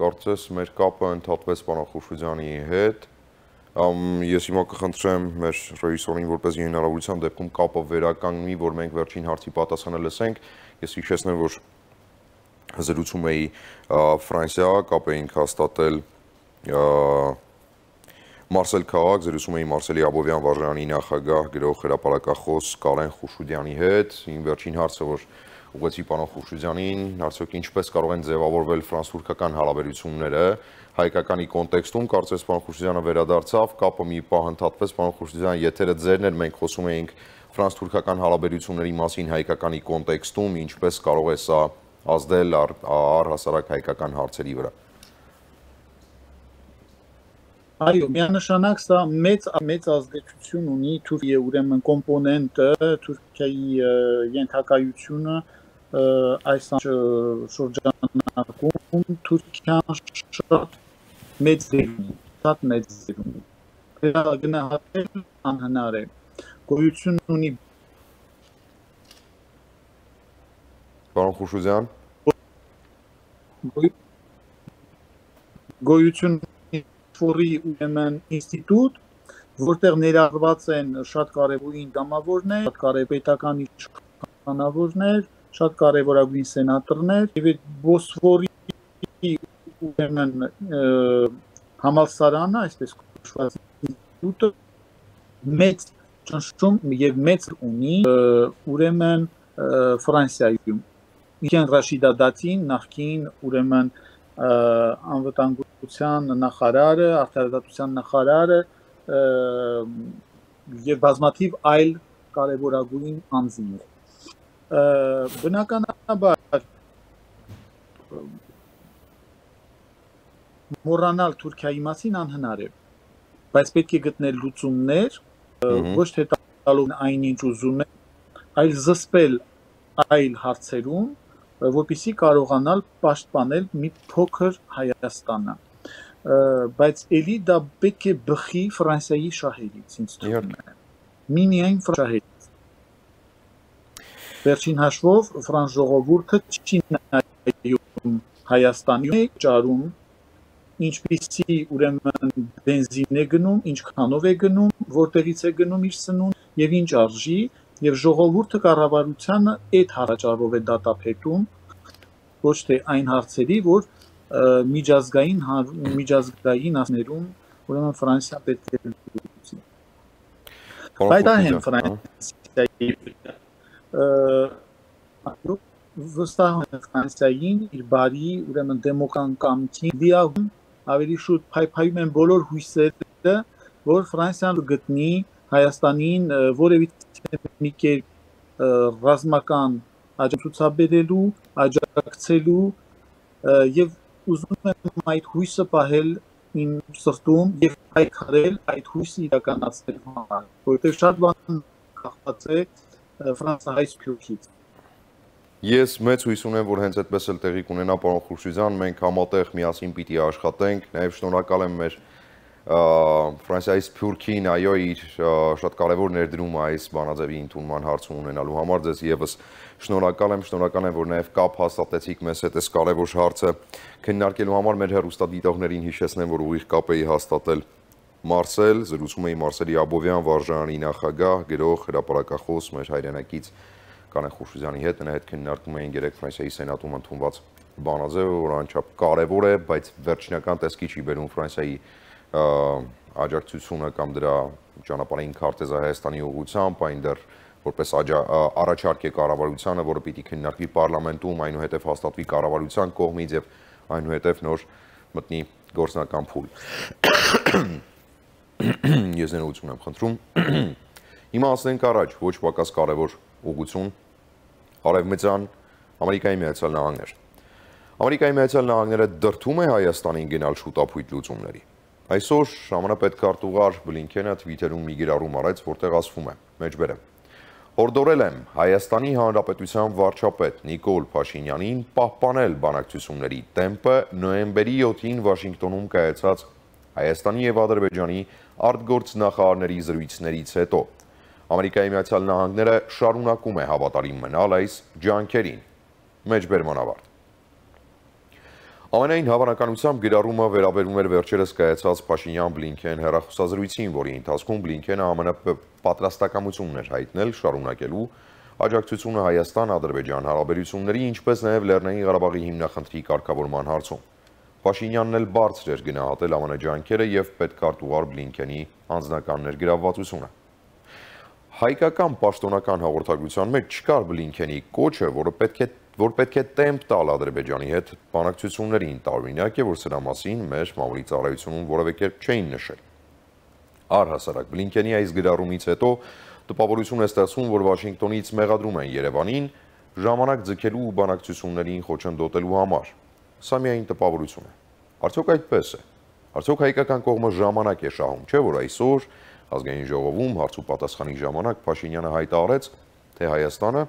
Կարծես մեր կապը ընդհատվեց պարոն Խուրշուդյանի հետ։ Ես հիմա կխնդրեմ մեր ռեժիսորին, որպեսզի հնարավորության դեպքում կապը վերականգնի, որ մենք վերջին հարցի պատասխանը լսենք։ Ես հիշեցնեմ, որ Զրուցում էի Ֆրանսիա կապ էինք հաստատել Մարսել քաղաք, զրուցում էի Մարսելի Աբովյան վարժարանի նախագահ գրող հրապարակախոս Կարեն Խուշուդյանի հետ, իմ վերջին հարցը որ ուղղեցի պարոն Խուշուդյանին, արդյոք ինչպես կարող են ձևավորվել ֆրանս-թուրքական հարաբերությունները հայկականի կոնտեքստում, կարծես պարոն Խուշուդյանը վերադարձավ, կապը մի պահ ընդհատվեց, պարոն Խուշուդյան, եթերը ձերն էր, մենք խոսում էինք ֆրանս-թուրքական հարաբերությունների մասին հայկականի կոնտեքստում, ինչպես կարող է սա ազդել առհասարակ հայկական հարցերի վրա։ Այո, միանշանակ սա մեծ մեծ ազդեցություն ունի Թուրքիայի ուրեմն կոմպոնենտը, Թուրքիայի ենթակայությունը այս շրջանակում Թուրքիան շատ մեծ դեր ունի, շատ մեծ դեր ունի։ Դա գնահատելը անհնար է։ Գոյություն ունի Պարոն Խուշուդյան Գոյություն ֆորի ուրեմն ինստիտուտ, որտեղ ներառված են շատ կարևորին դամավորներ, շատ կարևոր պետական իշխանավորներ, շատ կարևորագույն սենատորներ, եւ Բոսֆորի ուրեմն համալսարանը, այսպես կոչված ինստիտուտը մեծ ճնշում եւ մեծ ունի ուրեմն Ֆրանսիայում Իրան Ռաշիդա Դատին, նախկին ուրեմն անվտանգության նախարարը, արտարևմտության նախարարը եւ բազմաթիվ այլ կարևորագույն անձիններ։ Բնականաբար մոռանալ Թուրքիայի մասին անհնար է, բայց պետք է գտնել լուծումներ, ոչ թե տալով այն ինչ ուզում են, այլ զսպել այլ հարցերում որպեսզի կարողանալ պաշտպանել մի փոքր Հայաստանը, բայց էլի դա պետք է բխի Ֆրանսիայի շահերից, ինձ թվում է, միմիայն շահերից։ Վերջին հաշվով ֆրանս ժողովուրդը չի նայում Հայաստանի ճարում, ինչպիսի ուրեմն բենզինն է գնում, ինչքանով է գնում, որտեղից է գնում իր սնունդ եւ ինչ արժի։ Եվ ժողովուրդը կառավարությանը այդ հարաճարով է դատապետում, ոչ թե այն հարցերի, որ միջազգային միջազգային ասներում, ուրեմն Ֆրանսիա պետք է լուծի։ Բայց այն Ֆրանսիայի վստահ եմ Ֆրանսիային իր բարի, ուրեմն դեմոկրատական կամքին դիագուն ավելի շուտ փայփայում են բոլոր հույսերը, որ Ֆրանսիան գտնի Հայաստանին որևիցե մի կերպ ռազմական աջակցաբերելու, աջակցելու եւ ուզում եմ այդ հույսը պահել իմ սրտում եւ պայքարել այդ հույսը իրականացնելու համար, որտեղ շատ բան կախված է ֆրանսահայ սփյուռքից։ Ես մեծ հույս ունեմ, որ հենց այդպես էլ տեղի կունենա պարոն Խուրշիդյան, մենք համատեղ միասին պիտի աշխատենք, նաեւ շնորհակալ եմ մեր Ֆրանսիայի սփյուռքին այո իր շատ կարևոր ներդրումը այս բանաձևի ընդունման հարցում ունենալու համար ձեզ եւս շնորհակալ եմ, շնորհակալ եմ, որ նաեւ կապ հաստատեցիք մեզ հետ այս կարևոր հարցը քննարկելու համար։ Մեր հեռուստադիտողներին հիշեցնեմ, որ ուղիղ կապ էի հաստատել Մարսել, զրուցում էի Մարսելի Աբովյան վարժարանի նախագահ, գրող, հրապարակախոս մեր հայրենակից Կարեն Խուշուդյանի հետ, նա հետ քննարկում էին երեք Ֆրանսիայի սենատում ընդունված բանաձևը, որ անչափ կարևոր է, բայց վերջնական տեսքի չի բերում Ֆրանսիայի աջակցությունը կամ դրա ճանապարհային քարտեզը Հայաստանի ուղղությամբ, այն դեռ որպես առաջարկ է կառավարությանը, որը պիտի քննարկվի պարլամենտում, այնուհետև հաստատվի կառավարության կողմից եւ այնուհետև նոր մտնի գործնական փուլ։ Ես ներողություն եմ խնդրում։ Հիմա ասենք առաջ ոչ պակաս կարևոր ուղղություն Արևմտյան Ամերիկայի Միացյալ Նահանգներ։ Ամերիկայի Միացյալ Նահանգները դրդում է Հայաստանին գնալ շուտափույթ լուծումների։ Այսօր ժամանակապետքարտուղար Բլինքենը Twitter-ում մի գրառում արեց, որտեղ ասվում է. Մեջբերեմ, հորդորել եմ Հայաստանի Հանրապետության վարչապետ Նիկոլ Փաշինյանին պահպանել բանակցությունների տեմպը նոյեմբերի յոթին Վաշինգտոնում կայացած Հայաստանի եւ Ադրբեջանի արտգործնախարարների զրույցներից հետո։ Ամերիկայի Միացյալ Նահանգները շարունակում է հավատարիմ մնալ այս ջանքերին։ Մեջբերման ավարտ։ Ամենայն հավանականությամբ գրառումը վերաբերում էր վերջերս կայացած Փաշինյան-Բլինքեն հեռախոսազրույցին, որի ընթացքում Բլինքենը ԱՄՆ պատրաստակամությունն էր հայտնել շարունակելու աջակցությունը Հայաստան-Ադրբեջան հարաբերությունների, ինչպես նաև Լեռնային Ղարաբաղի հիմնախնդրի կարգավորման հարցում։ Փաշինյանն էլ բարձր էր գնահատել ԱՄՆ ջանքերը եւ պետքարտու ուղար Բլինքենի անձնական ներգրավվածությունը։ Հայկական պաշտոնական հաղորդագրության մեջ չկար Բլինքենի կոչը, որը պետք է որ պետք է տեմպ տալ Ադրբեջանի հետ բանակցություններին, տարօրինակ է, որ սրա մասին մեր մամուլի ծառայությունում որևէ կերպ չէին նշել։ Առհասարակ Բլինքենի այս գրառումից հետո տպավորություն է ստացվում, որ Վաշինգտոնից մեղադրում են Երևանին ժամանակ ձգելու ու բանակցություններին խոչընդոտելու համար։ Սա միայն տպավորություն է։ Արդյոք այդպես է։ Արդյոք հայկական կողմը ժամանակ է շահում, չէ՞ որ այսօր ազգային ժողովում հարց ու պատասխանի ժամանակ Փաշինյանը հայտարարեց, թե Հայաստանը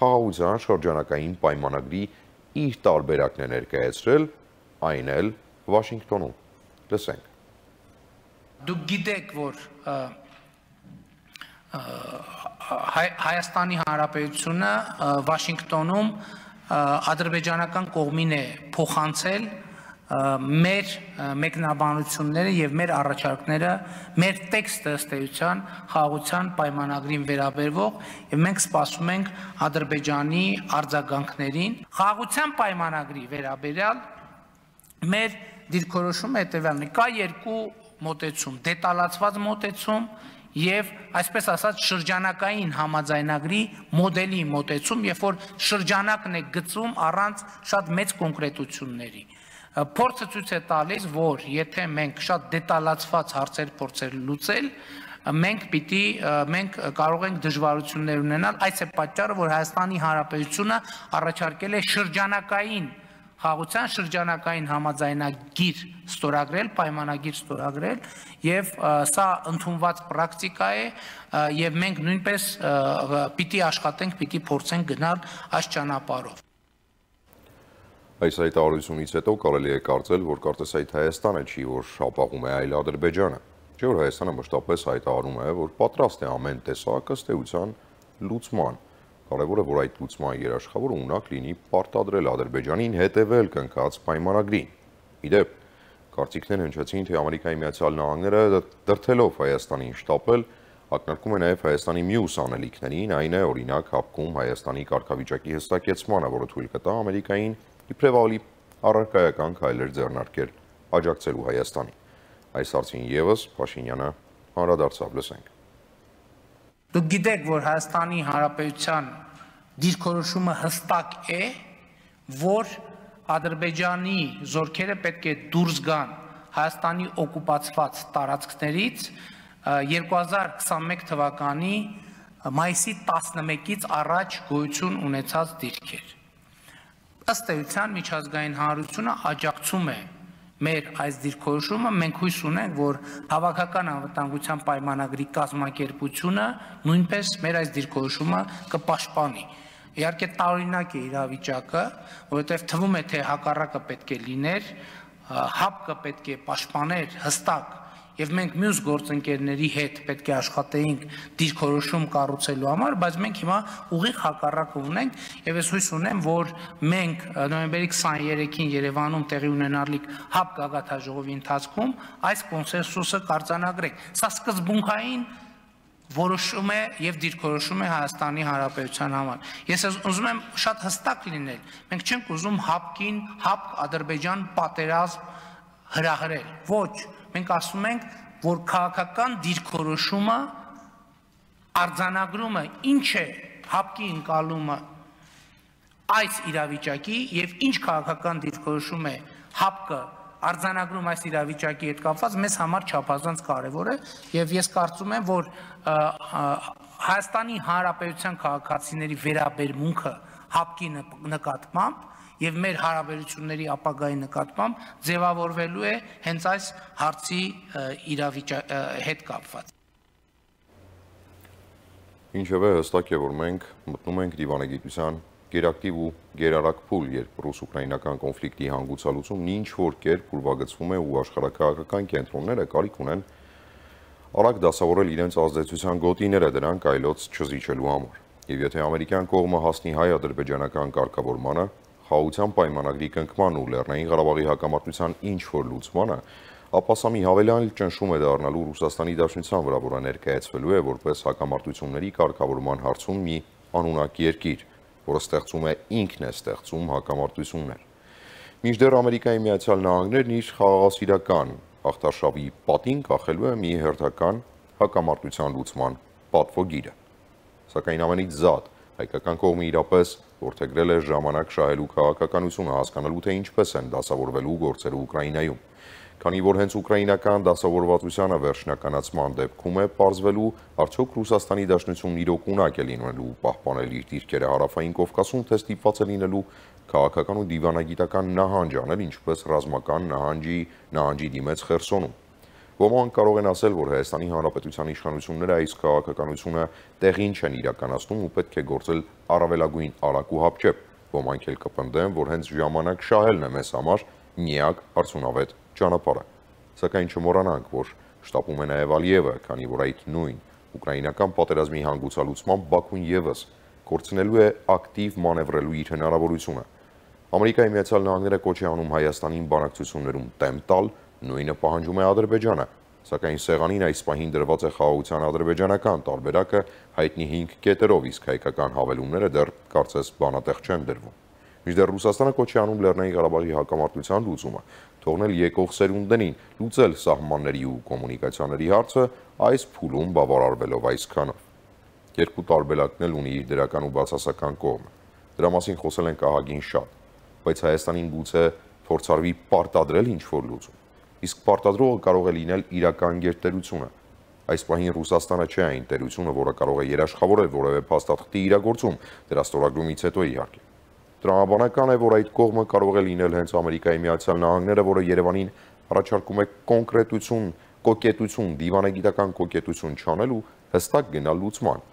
խաղաղության շրջանակային պայմանագրի իր տարբերակն է ներկայացրել, այն էլ Վաշինգտոնում։ Լսենք։ Դուք գիտեք, որ Հայաստանի Հանրապետությունը Վաշինգտոնում ադրբեջանական կողմին է փոխանցել մեր մեկնաբանությունները եւ մեր առաջարկները, մեր տեքստը ըստ էության խաղաղության պայմանագրին վերաբերող եւ մենք սպասում ենք Ադրբեջանի արձագանքներին։ Խաղաղության պայմանագրի վերաբերյալ մեր դիրքորոշումը հետեւյալն է. կա երկու մոտեցում՝ դետալացված մոտեցում Եվ այսպես ասած շրջանակային համաձայնագրի մոդելի մոտեցում, երբ որ շրջանակն է գծում առանց շատ մեծ կոնկրետությունների։ Փորձը ցույց է տալիս, որ եթե մենք շատ դետալացված հարցեր փորձել լուծել, մենք պիտի մենք կարող ենք դժվարություններ ունենալ, այս է պատճառը, որ Հայաստանի Հանրապետությունը առաջարկել է շրջանակային Խաղաղության շրջանակային համաձայնագիր ստորագրել, պայմանագիր ստորագրել, եւ սա ընդունված պրակտիկա է, եւ մենք նույնպես պիտի աշխատենք, պիտի փորձենք գնալ այս ճանապարհով։ Այս հայտարարությունից հետո կարելի է կարծել, որ կարծես այդ Հայաստանը չի, որ ապահում է այլ Ադրբեջանը, չէ՞ որ Հայաստանը մշտապես հայտարարում է, որ պատրաստ է ամեն տեսակ ըստեյության լուծման։ Կարևորը, որ այդ լուծման երաշխավորը ունակ լինի պարտադրել Ադրբեջանին հետևել կնքած պայմանագրին։ Ի դեպ, կարծիքներ հնչեցին, թե Ամերիկայի Միացյալ Նահանգները դրդելով Հայաստանին շտապել, ակնարկում է նաև Հայաստանի մյուս անելիքներին, այն է օրինակ հապկում Հայաստանի կարգավիճակի հստակեցմանը, որը թույլ կտա Ամերիկային իբրև ավելի առարկայական քայլեր ձեռնարկել աջակցելու Հայաստանին։ Այս հարցին ևս Փաշինյանը անդրադարձավ, լսենք։ Դուք գիտեք, որ Հայաստանի Հանրապետության դիրքորոշումը հստակ է, որ Ադրբեջանի զորքերը պետք է դուրս գան Հայաստանի օկուպացված տարածքներից երկու հազար քսաներկու թվականի մայիսի տասնմեկից առաջ գոյություն ունեցած դիրքեր։ Ըստ էության միջազգային հանրությունը աջակցում է մեր այս դիրքորոշումը, մենք հույս ունենք, որ հավաքական անվտանգության պայմանագրի կազմակերպությունը նույնպես մեր այս դիրքորոշումը կպաշտպանի։ Իհարկե տարօրինակ է իրավիճակը, որովհետև թվում է, թե հակառակը պետք է լիներ, հապկը պետք է պաշտպաներ հստակ, եւ մենք մյուս գործընկերների հետ պետք է աշխատեինք դիրքորոշում կառուցելու համար, բայց մենք հիմա ուղիղ հակառակ ունենք, եւ ես հույս ունեմ, որ մենք նոյեմբերի քսաներկուսին Երևանում տեղի ունենալիք ՀԱՊ գագաթաժողովի ընթացքում այս կոնսենսուսը կարձանագրենք։ Սա սկզբունքային որոշում է եւ դիրքորոշում է Հայաստանի Հանրապետության համար։ Ես ուզում եմ շատ հստակ լինել։ Մենք չենք ուզում ՀԱՊԿ-ին, ՀԱՊԿ Ադրբեջան պատերազմ հրահրել։ Ոչ, մենք ասում ենք, որ քաղաքական դիրքորոշումը արձանագրումը ինչ է ՀԱՊԿ-ի ընկալումը այս իրավիճակի եւ ինչ քաղաքական դիրքորոշում է ՀԱՊԿ-ը արձանագրում այս իրավիճակի հետ կապված մեզ համար չափազանց կարեւոր է եւ ես կարծում եմ, որ Հայաստանի Հանրապետության քաղաքացիների վերաբերմունքը ՀԱՊԿ-ի նկատմամբ Եվ մեր հարաբերությունների ապագայի նկատմամբ ձևավորվելու է հենց այս հարցի իրավիճակի հետ կապված։ Ինչևէ, հստակ է, որ մենք մտնում ենք դիվանագիտության գերակտիվ ու գերարագ փուլ, երբ ռուս-ուկրաինական կոնֆլիկտի հանգուցալուծումն ինչ որ կերպ ուրվագծվում է ու աշխարհակահաղական կենտրոնները կարիք ունեն արագ դասավորել իրենց ազդեցության գոտիները դրանք այլոց չզիջելու համար։ Եվ եթե ամերիկյան կողմը հասնի հայ-ադրբեջանական կարգավորմանը, Խաղաղության պայմանագրի կնքման ու Լեռնային Ղարաբաղի հակամարտության ինչ-որ լուծմանը, ապա սա մի հավելյալ ճնշում է դառնալու Ռուսաստանի Դաշնության վրա, որը ներկայացվելու է որպես հակամարտությունների կարգավորման հարցում մի անունակ երկիր, որը ստեղծում է ինքն է ստեղծում հակամարտություններ։ Մինչդեռ Ամերիկայի Միացյալ Նահանգներն իր խաղաղասիրական հաղթարշավի պատին կախելու է մի հերթական հակամարտության լուծման պատվոգիրը։ Սակայն ամենից զատ հայկական կողմը իրապես որդեգրել է ժամանակ շահելու քաղաքականությունը, հասկանալու թե ինչպես են դասավորվելու գործերը Ուկրաինայում։ Քանի որ հենց ուկրաինական դասավորվածությանը վերջնականացման դեպքում է պարզվելու, արդյոք Ռուսաստանի Դաշնությունն իր օկունակ է լինելու պահպանել իր դիրքերը հարավային Կովկասում, թե ստիպված է լինելու քաղաքական ու դիվանագիտական նահանջ անել, ինչպես ռազմական նահանջի նահանջի դիմեց Խերսոնում։ Ոմանք կարող են ասել, որ Հայաստանի Հանրապետության իշխանությունները այս քաղաքականությունը տեղին չեն իրականացնում ու պետք է գործել առավելագույն արագ ու հապճեպ։ Ոմանք էլ կպնդեն, որ հենց ժամանակ շահելն է մեզ համար միակ արդյունավետ ճանապարհը։ Սակայն չմոռանանք, որ շտապում է նաև Ալիևը, քանի որ այդ նույն ուկրաինական պատերազմի հանգուցալուծմամբ Բաքուն ևս կորցնելու է ակտիվ մանևրելու իր հնարավորությունը։ Ամերիկայի Միացյալ Նահանգները կոչ է անում Հայաստանին բանակցություններում դեմ տալ, նույնը պահանջում է Ադրբեջանը, սակայն սեղանին այս պահին դրված է խաղաղության ադրբեջանական տարբերակը հայտնի հինգ կետերով, իսկ հայկական հավելումները դեռ կարծես բանատեղ չեն դրվում։ Մինչդեռ Ռուսաստանը կոչ է անում Լեռնային Ղարաբաղի հակամարտության լուծումը, թողնել եկող սերունդներին, լուծել սահմանների ու կոմունիկացիաների հարցը, այս փուլում բավարարվելով այսքանով։ Երկու տարբերակն էլ ունի իր դրական ու բացասական կողմը։ Դրա մասին խոսել ենք ահագին շատ, բայց Հայաստանին գուցե փորձարվի պարտադրել ինչ-որ լուծում։ Իսկ պարտադրողը կարող է լինել իրական գերտերությունը։ Այս պահին Ռուսաստանը չէ այն տերությունը, որը կարող է երաշխավորել որևէ փաստաթղթի իրագործում, դրա ստորագրումից հետո իհարկե։ Տրամաբանական է, որ այդ կողմը կարող է լինել հենց Ամերիկայի Միացյալ Նահանգները, որը Երևանին առաջարկում է կոնկրետություն, կոկետություն, դիվանագիտական կոկետություն չանել ու հստակ գնալ լուծման։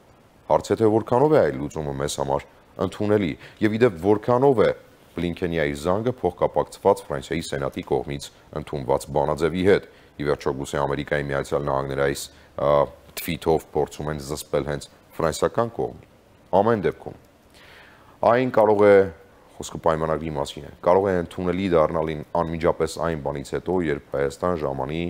Հարցը թե որքանով է այդ լուծումը մեզ համար ընդունելի եւ իդեպ որքանով է Բլինքենի այս զանգը փոխկապակցված Ֆրանսիայի Սենատի կողմից ընդունված բանաձևի հետ։ Ի վերջո գուցե Ամերիկայի Միացյալ Նահանգները այս թվիթով փորձում են զսպել հենց ֆրանսիական կողմին։ Ամեն դեպքում այն կարող է, խոսքը պայմանագրի մասին է, կարող է ընդունելի դառնալին անմիջապես այն բանից հետո, երբ Հայաստան ժամանի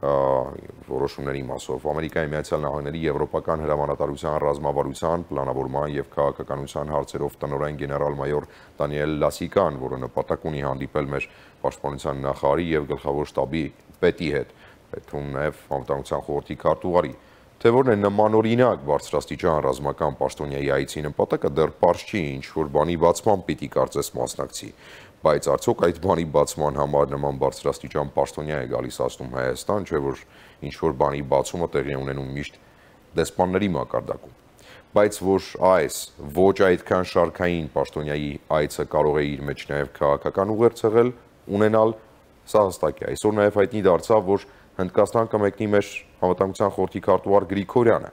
որոշումների մասով Ամերիկայի Միացյալ Նահանգների եվրոպական հրամանատարության ռազմավարության, պլանավորման և քաղաքականության հարցերով տնօրեն գեներալ-մայոր Դանիել Լասիկան, որը նպատակ ունի հանդիպել մեր պաշտպանության նախարարի և գլխավոր շտաբի պետի հետ, այդ թվում նաև Անվտանգության խորհրդի քարտուղարի, թե որն է նմանօրինակ բարձրաստիճան ռազմական պաշտոնյայի այցի նպատակը դեռ պարզ չի, ինչ որ բանի բացման պիտի կարծես մասնակցի, բայց արդյոք այդ բանի բացման համար նման բարձրաստիճան պաշտոնյա է գալիս ասնում Հայաստան, չէ՞ որ ինչ որ բանի բացումը տեղի է ունենում միշտ դեսպանների մակարդակում։ Բայց որ այս ոչ այդքան շարքային պաշտոնյայի այցը կարող է իր մեջ նաև քաղաքական ուղերձ եղել ունենալ, սա հստակ է։ Այսօր նաև հայտնի դարձավ, որ Հնդկաստան կմեկնի մեր Անվտանգության խորհրդի քարտուղար Գրիգորյանը։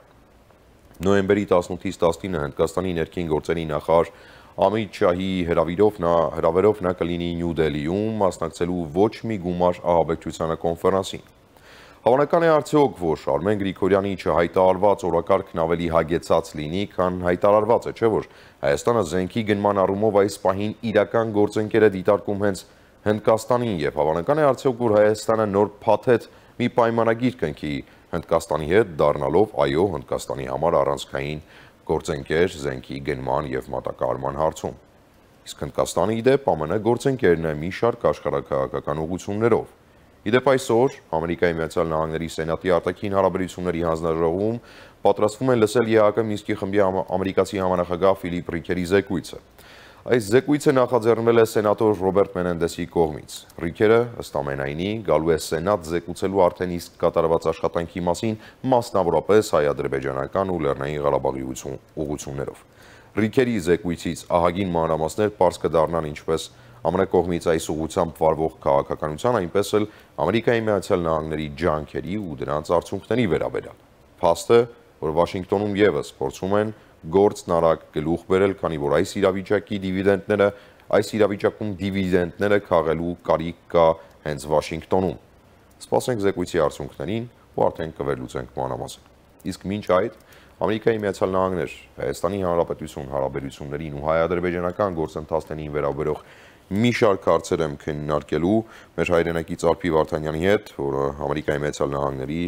Նոյեմբերի տասնութից տասնինը Հնդկաստանի ներքին գործերի նախարար Ամիտ Շահի հրավիրով նա հրավերով նա կլինի Նյու Դելիում մասնակցելու ոչ մի գումար ահաբեկչությանը կոնֆերանսին։ Հավանական է արդյոք, որ Արմեն Գրիգորյանի չհայտարարված օրակարգն ավելի հագեցած լինի, քան հայտարարված է, չէ՞ որ Հայաստանը զենքի գնման առումով այս պահին իրական գործընկեր է դիտարկում հենց Հնդկաստանին, եւ հավանական է արդյոք, որ Հայաստանը նոր փաթեթ մի պայմանագիր կնքի Հնդկաստանի հետ, դառնալով այո Հնդկաստանի համար առանցքային գործընկեր զենքի գնման և մատակարարման հարցում։ Իսկ Հնդկաստանը իդեպ ԱՄՆ գործընկերն է մի շարք աշխարհաքաղաքական ուղղություններով։ Իդեպ այսօր Ամերիկայի Միացյալ Նահանգների Սենատի արտաքին հարաբերությունների հանձնաժողովում պատրաստվում են լսել ԵԱԿ-ի Մինսկի խմբի ամերիկացի համանախագահ Ֆիլիպ Ռիքերի զեկույցը։ Այս զեկույցը նախաձեռնել է սենատոր Ռոբերտ Մենենդեսի կողմից։ Ռիքերը, ըստ ամենայնի, գալու է սենատ զեկուցելու արդեն իսկ կատարված աշխատանքի մասին, մասնավորապես հայ-ադրբեջանական ու Լեռնային Ղարաբաղի ուղղություններով։ Ռիքերի զեկույցից ահագին մանրամասներ պարզ կդառնան ինչպես ԱՄՆ կողմից այս ուղղությամբ վարվող քաղաքականության, այնպես էլ Ամերիկայի Միացյալ Նահանգների ջանքերի ու դրանց արդյունքների վերաբերյալ։ Փաստը, որ Վաշինգտոնում ևս փորձում են գործն արագ գլուխ բերել, քանի որ այս իրավիճակի դիվիդենդները, այս իրավիճակում դիվիդենդները քաղելու կարիք կա հենց Վաշինգտոնում։ Սպասենք զեկույցի արդյունքներին ու արդեն կվերլուծենք մանրամասն։ Իսկ մինչ այդ Ամերիկայի Միացյալ Նահանգներ, Հայաստանի Հանրապետություն հարաբերություններին ու հայ-ադրբեջանական գործընթացներին վերաբերող մի շարք հարցեր եմ քննարկելու մեր հայրենակից Արփի Վարդանյանի հետ, որը Ամերիկայի Միացյալ Նահանգների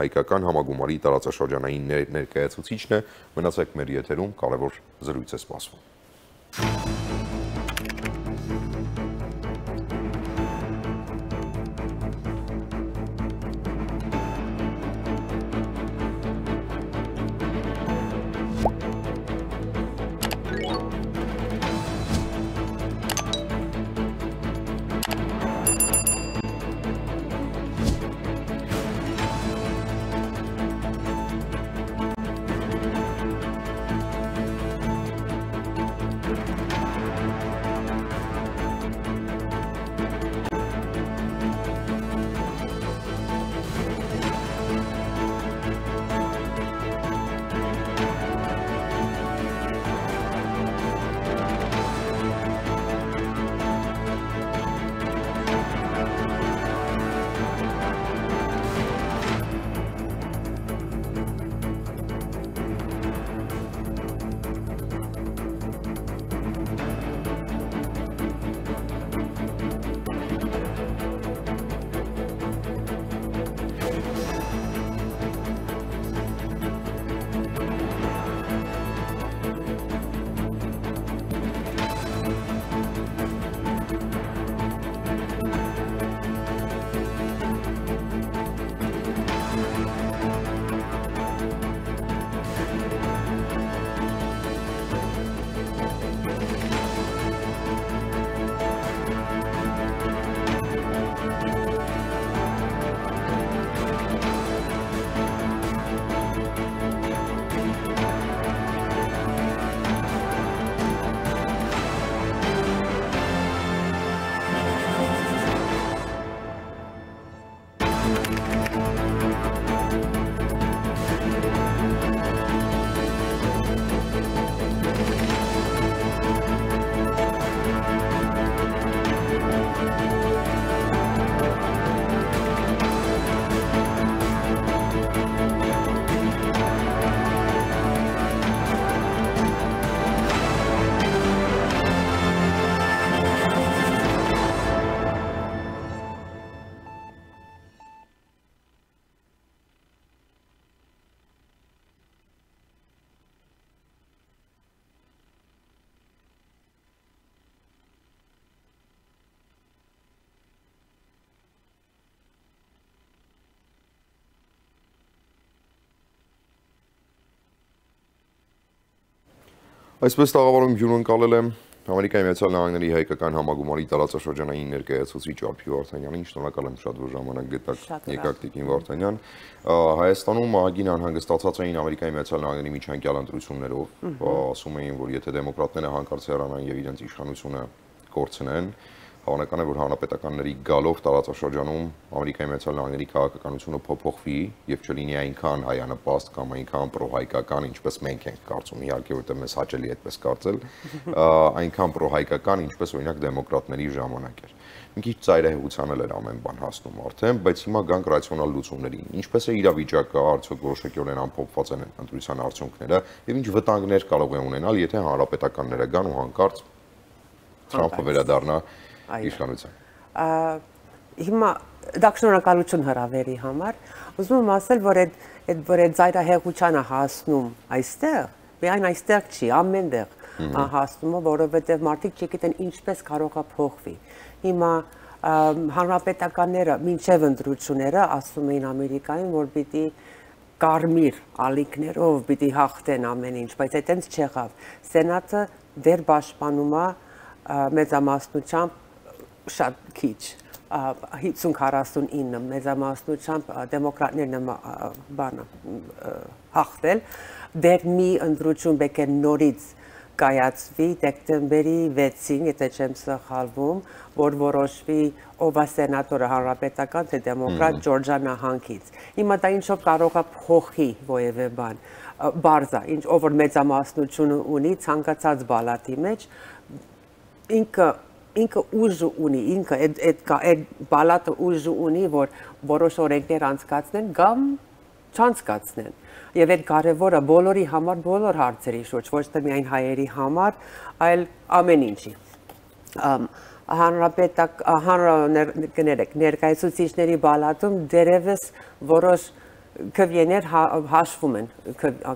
հայկական համագումարի տարածաշրջանային ներկայացուցիչն է, մնացեք մեր եթերում, կարևոր զրույց է սպասվում։ Այսպես տաղավարում հյուրընկալել եմ Ամերիկայի Միացյալ Նահանգների հայկական համագումարի տարածաշրջանային ներկայացուցիչ Արփի Վարդանյանին, շնորհակալ եմ շատ որ ժամանակ գտաք եկաք տիկին Վարդանյան։ Հայաստանում ՄԱՀ-ին անհանգստացած էին Ամերիկայի Միացյալ Նահանգների միջանկյալ ընտրություններով, ասում էին, որ եթե դեմոկրատները հանկարծ հեռանան եւ իրենց իշխանությունը կորցնեն, հավանական է որ հանրապետականների գալով տարածաշրջանում Ամերիկայի Միացյալ Նահանգների քաղաքականությունը փոփոխվի եւ չլինի այնքան հայանպաստ կամ այնքան պրոհայկական, ինչպես մենք ենք կարծում, իհարկե որտեղ մեզ հաճելի է այդպես կարծել, այնքան պրոհայկական, ինչպես օրինակ դեմոկրատների ժամանակ էր։ Մի քիչ ծայրահեղության էր ամեն բան հասնում արդեն, բայց հիմա գանք ռացիոնալ լուծումներին։ Ինչպես է իրավիճակը, արդյոք որոշակիորեն ամփոփված են ընտրության արդյունքները եւ ինչ վտանգներ կարող է ունենալ, եթե հանրապետականները գան ու հանկարծ Թրամփը վերադառնա Հիմա դուք շնորհակալություն հրավերի համար, ուզում եմ ասել, որ այդ որ այդ զայրահեղությանը հասնում այստեղ, միայն այստեղ չի, ամենտեղ հասնում է, որովհետև մարդիկ չգիտեն ինչպես կարող է փոխվի։ Հիմա հանրապետականները մինչև ընտրությունները ասում էին Ամերիկային, որ պիտի կարմիր ալիքներով պիտի հաղթեն ամեն ինչ, բայց այդպես չեղավ։ Սենատը դեռ պաշտպանում է մեծամասնությամբ շատ քիչ հինգ հարյուր հինգ ինը մեծամասնությամբ դեմոկրատներն բանը հաղթել դեռ մի ընտրություն պետք է նորից կայացվի դեկտեմբերի վեցին եթե չեմ սխալվում որ որոշվի ով է սենատորը հանրապետական թե դեմոկրատ Ջորջիա նահանգից հիմա դա ինչով կարող է փոխի որևէ բան բարձ է ինչ ով որ մեծամասնություն ունի ցանկացած բալատի մեջ Încă, încă ușu unii, încă balatul ușu unii vor boroși o regner anțcațnen, gam chanțcațnen. E ved care vor a bolori hamar, bolor harțării șoci, vor stămi în haierii hamar, al ameninci. Հանրապետական ներկայացուցիչների բալատում դերևս որոշ Կվիներ հաշվում են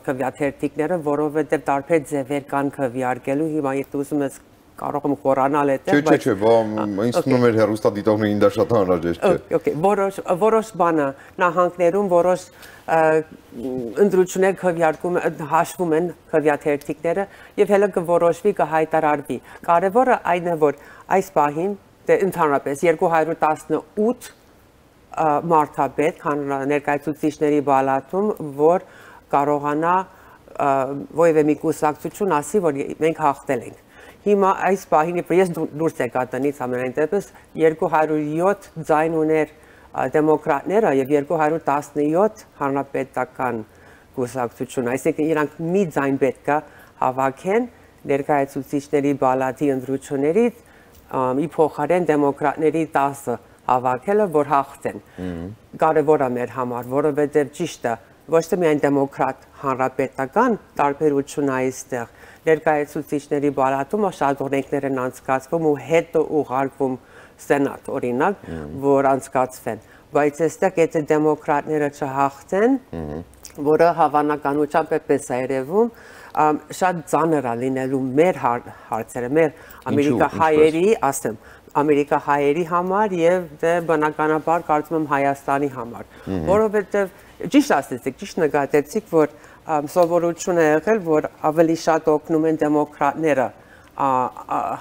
կվյատ հերթիկները, որովհետև տարբեր ձևեր կան կվյարկելու, հիմա եթե ուզում ես կարող եմ խորանալ էտեղ, բայց չէ, չէ, ինձ թվում էր հեռուստադիտողներին դա շատ անհրաժեշտ չէ։ Օքեյ, որոշ որոշ բանը նահանգներում որոշ ընդրություններ կվյարկում հաշվում են կվյատ հերթիկները եւ հենց կորոշվի կհայտարարվի։ Կարևորը այն է, որ այս պահին ընդհանրապես երկու հարյուր տասնութ Martabet, ներկայացուցիչների բալատում, որ կարողանա որևէ միկուսակցություն ասի, որ մենք հաղթել ենք։ Հիմա այս պահին ես դուրս եկա տնից, ամենայն դեպս երկու հարյուր յոթ ձայն ուներ դեմոկրատները և երկու հարյուր տասնյոթ հանրապետական կուսակցություն, այսինքն իրանք մի ձայն պետք է հավաքեն ներկայացուցիչների բալատի ընտրություններից ի փոխարեն դեմոկրատների տասը հավաքելը, որ հաղթեն։ Կարևոր է մեր համար, որովհետև ճիշտ է, ոչ թե միայն դեմոկրատ հանրապետական տարբերությունն է այստեղ, ներկայացուցիչների բալատում շատ օրենքներ են անցկացվում ու հետո ուղարկվում սենատ, օրինակ, որ անցկացվեն։ Բայց այստեղ եթե դեմոկրատները չհաղթեն, որը հավանականությամբ պես է երևում, շատ ծանր է լինելու մեր հարցերը, մեր ամերիկահայերի, ասեմ, America հայերի համար եւ դե բնականաբար կարծում եմ Հայաստանի համար, որովհետեւ ճիշտ ասեցիք, ճիշտ նկատեցիք, որ սովորություն է եղել, որ ավելի շատ օգնում են դեմոկրատները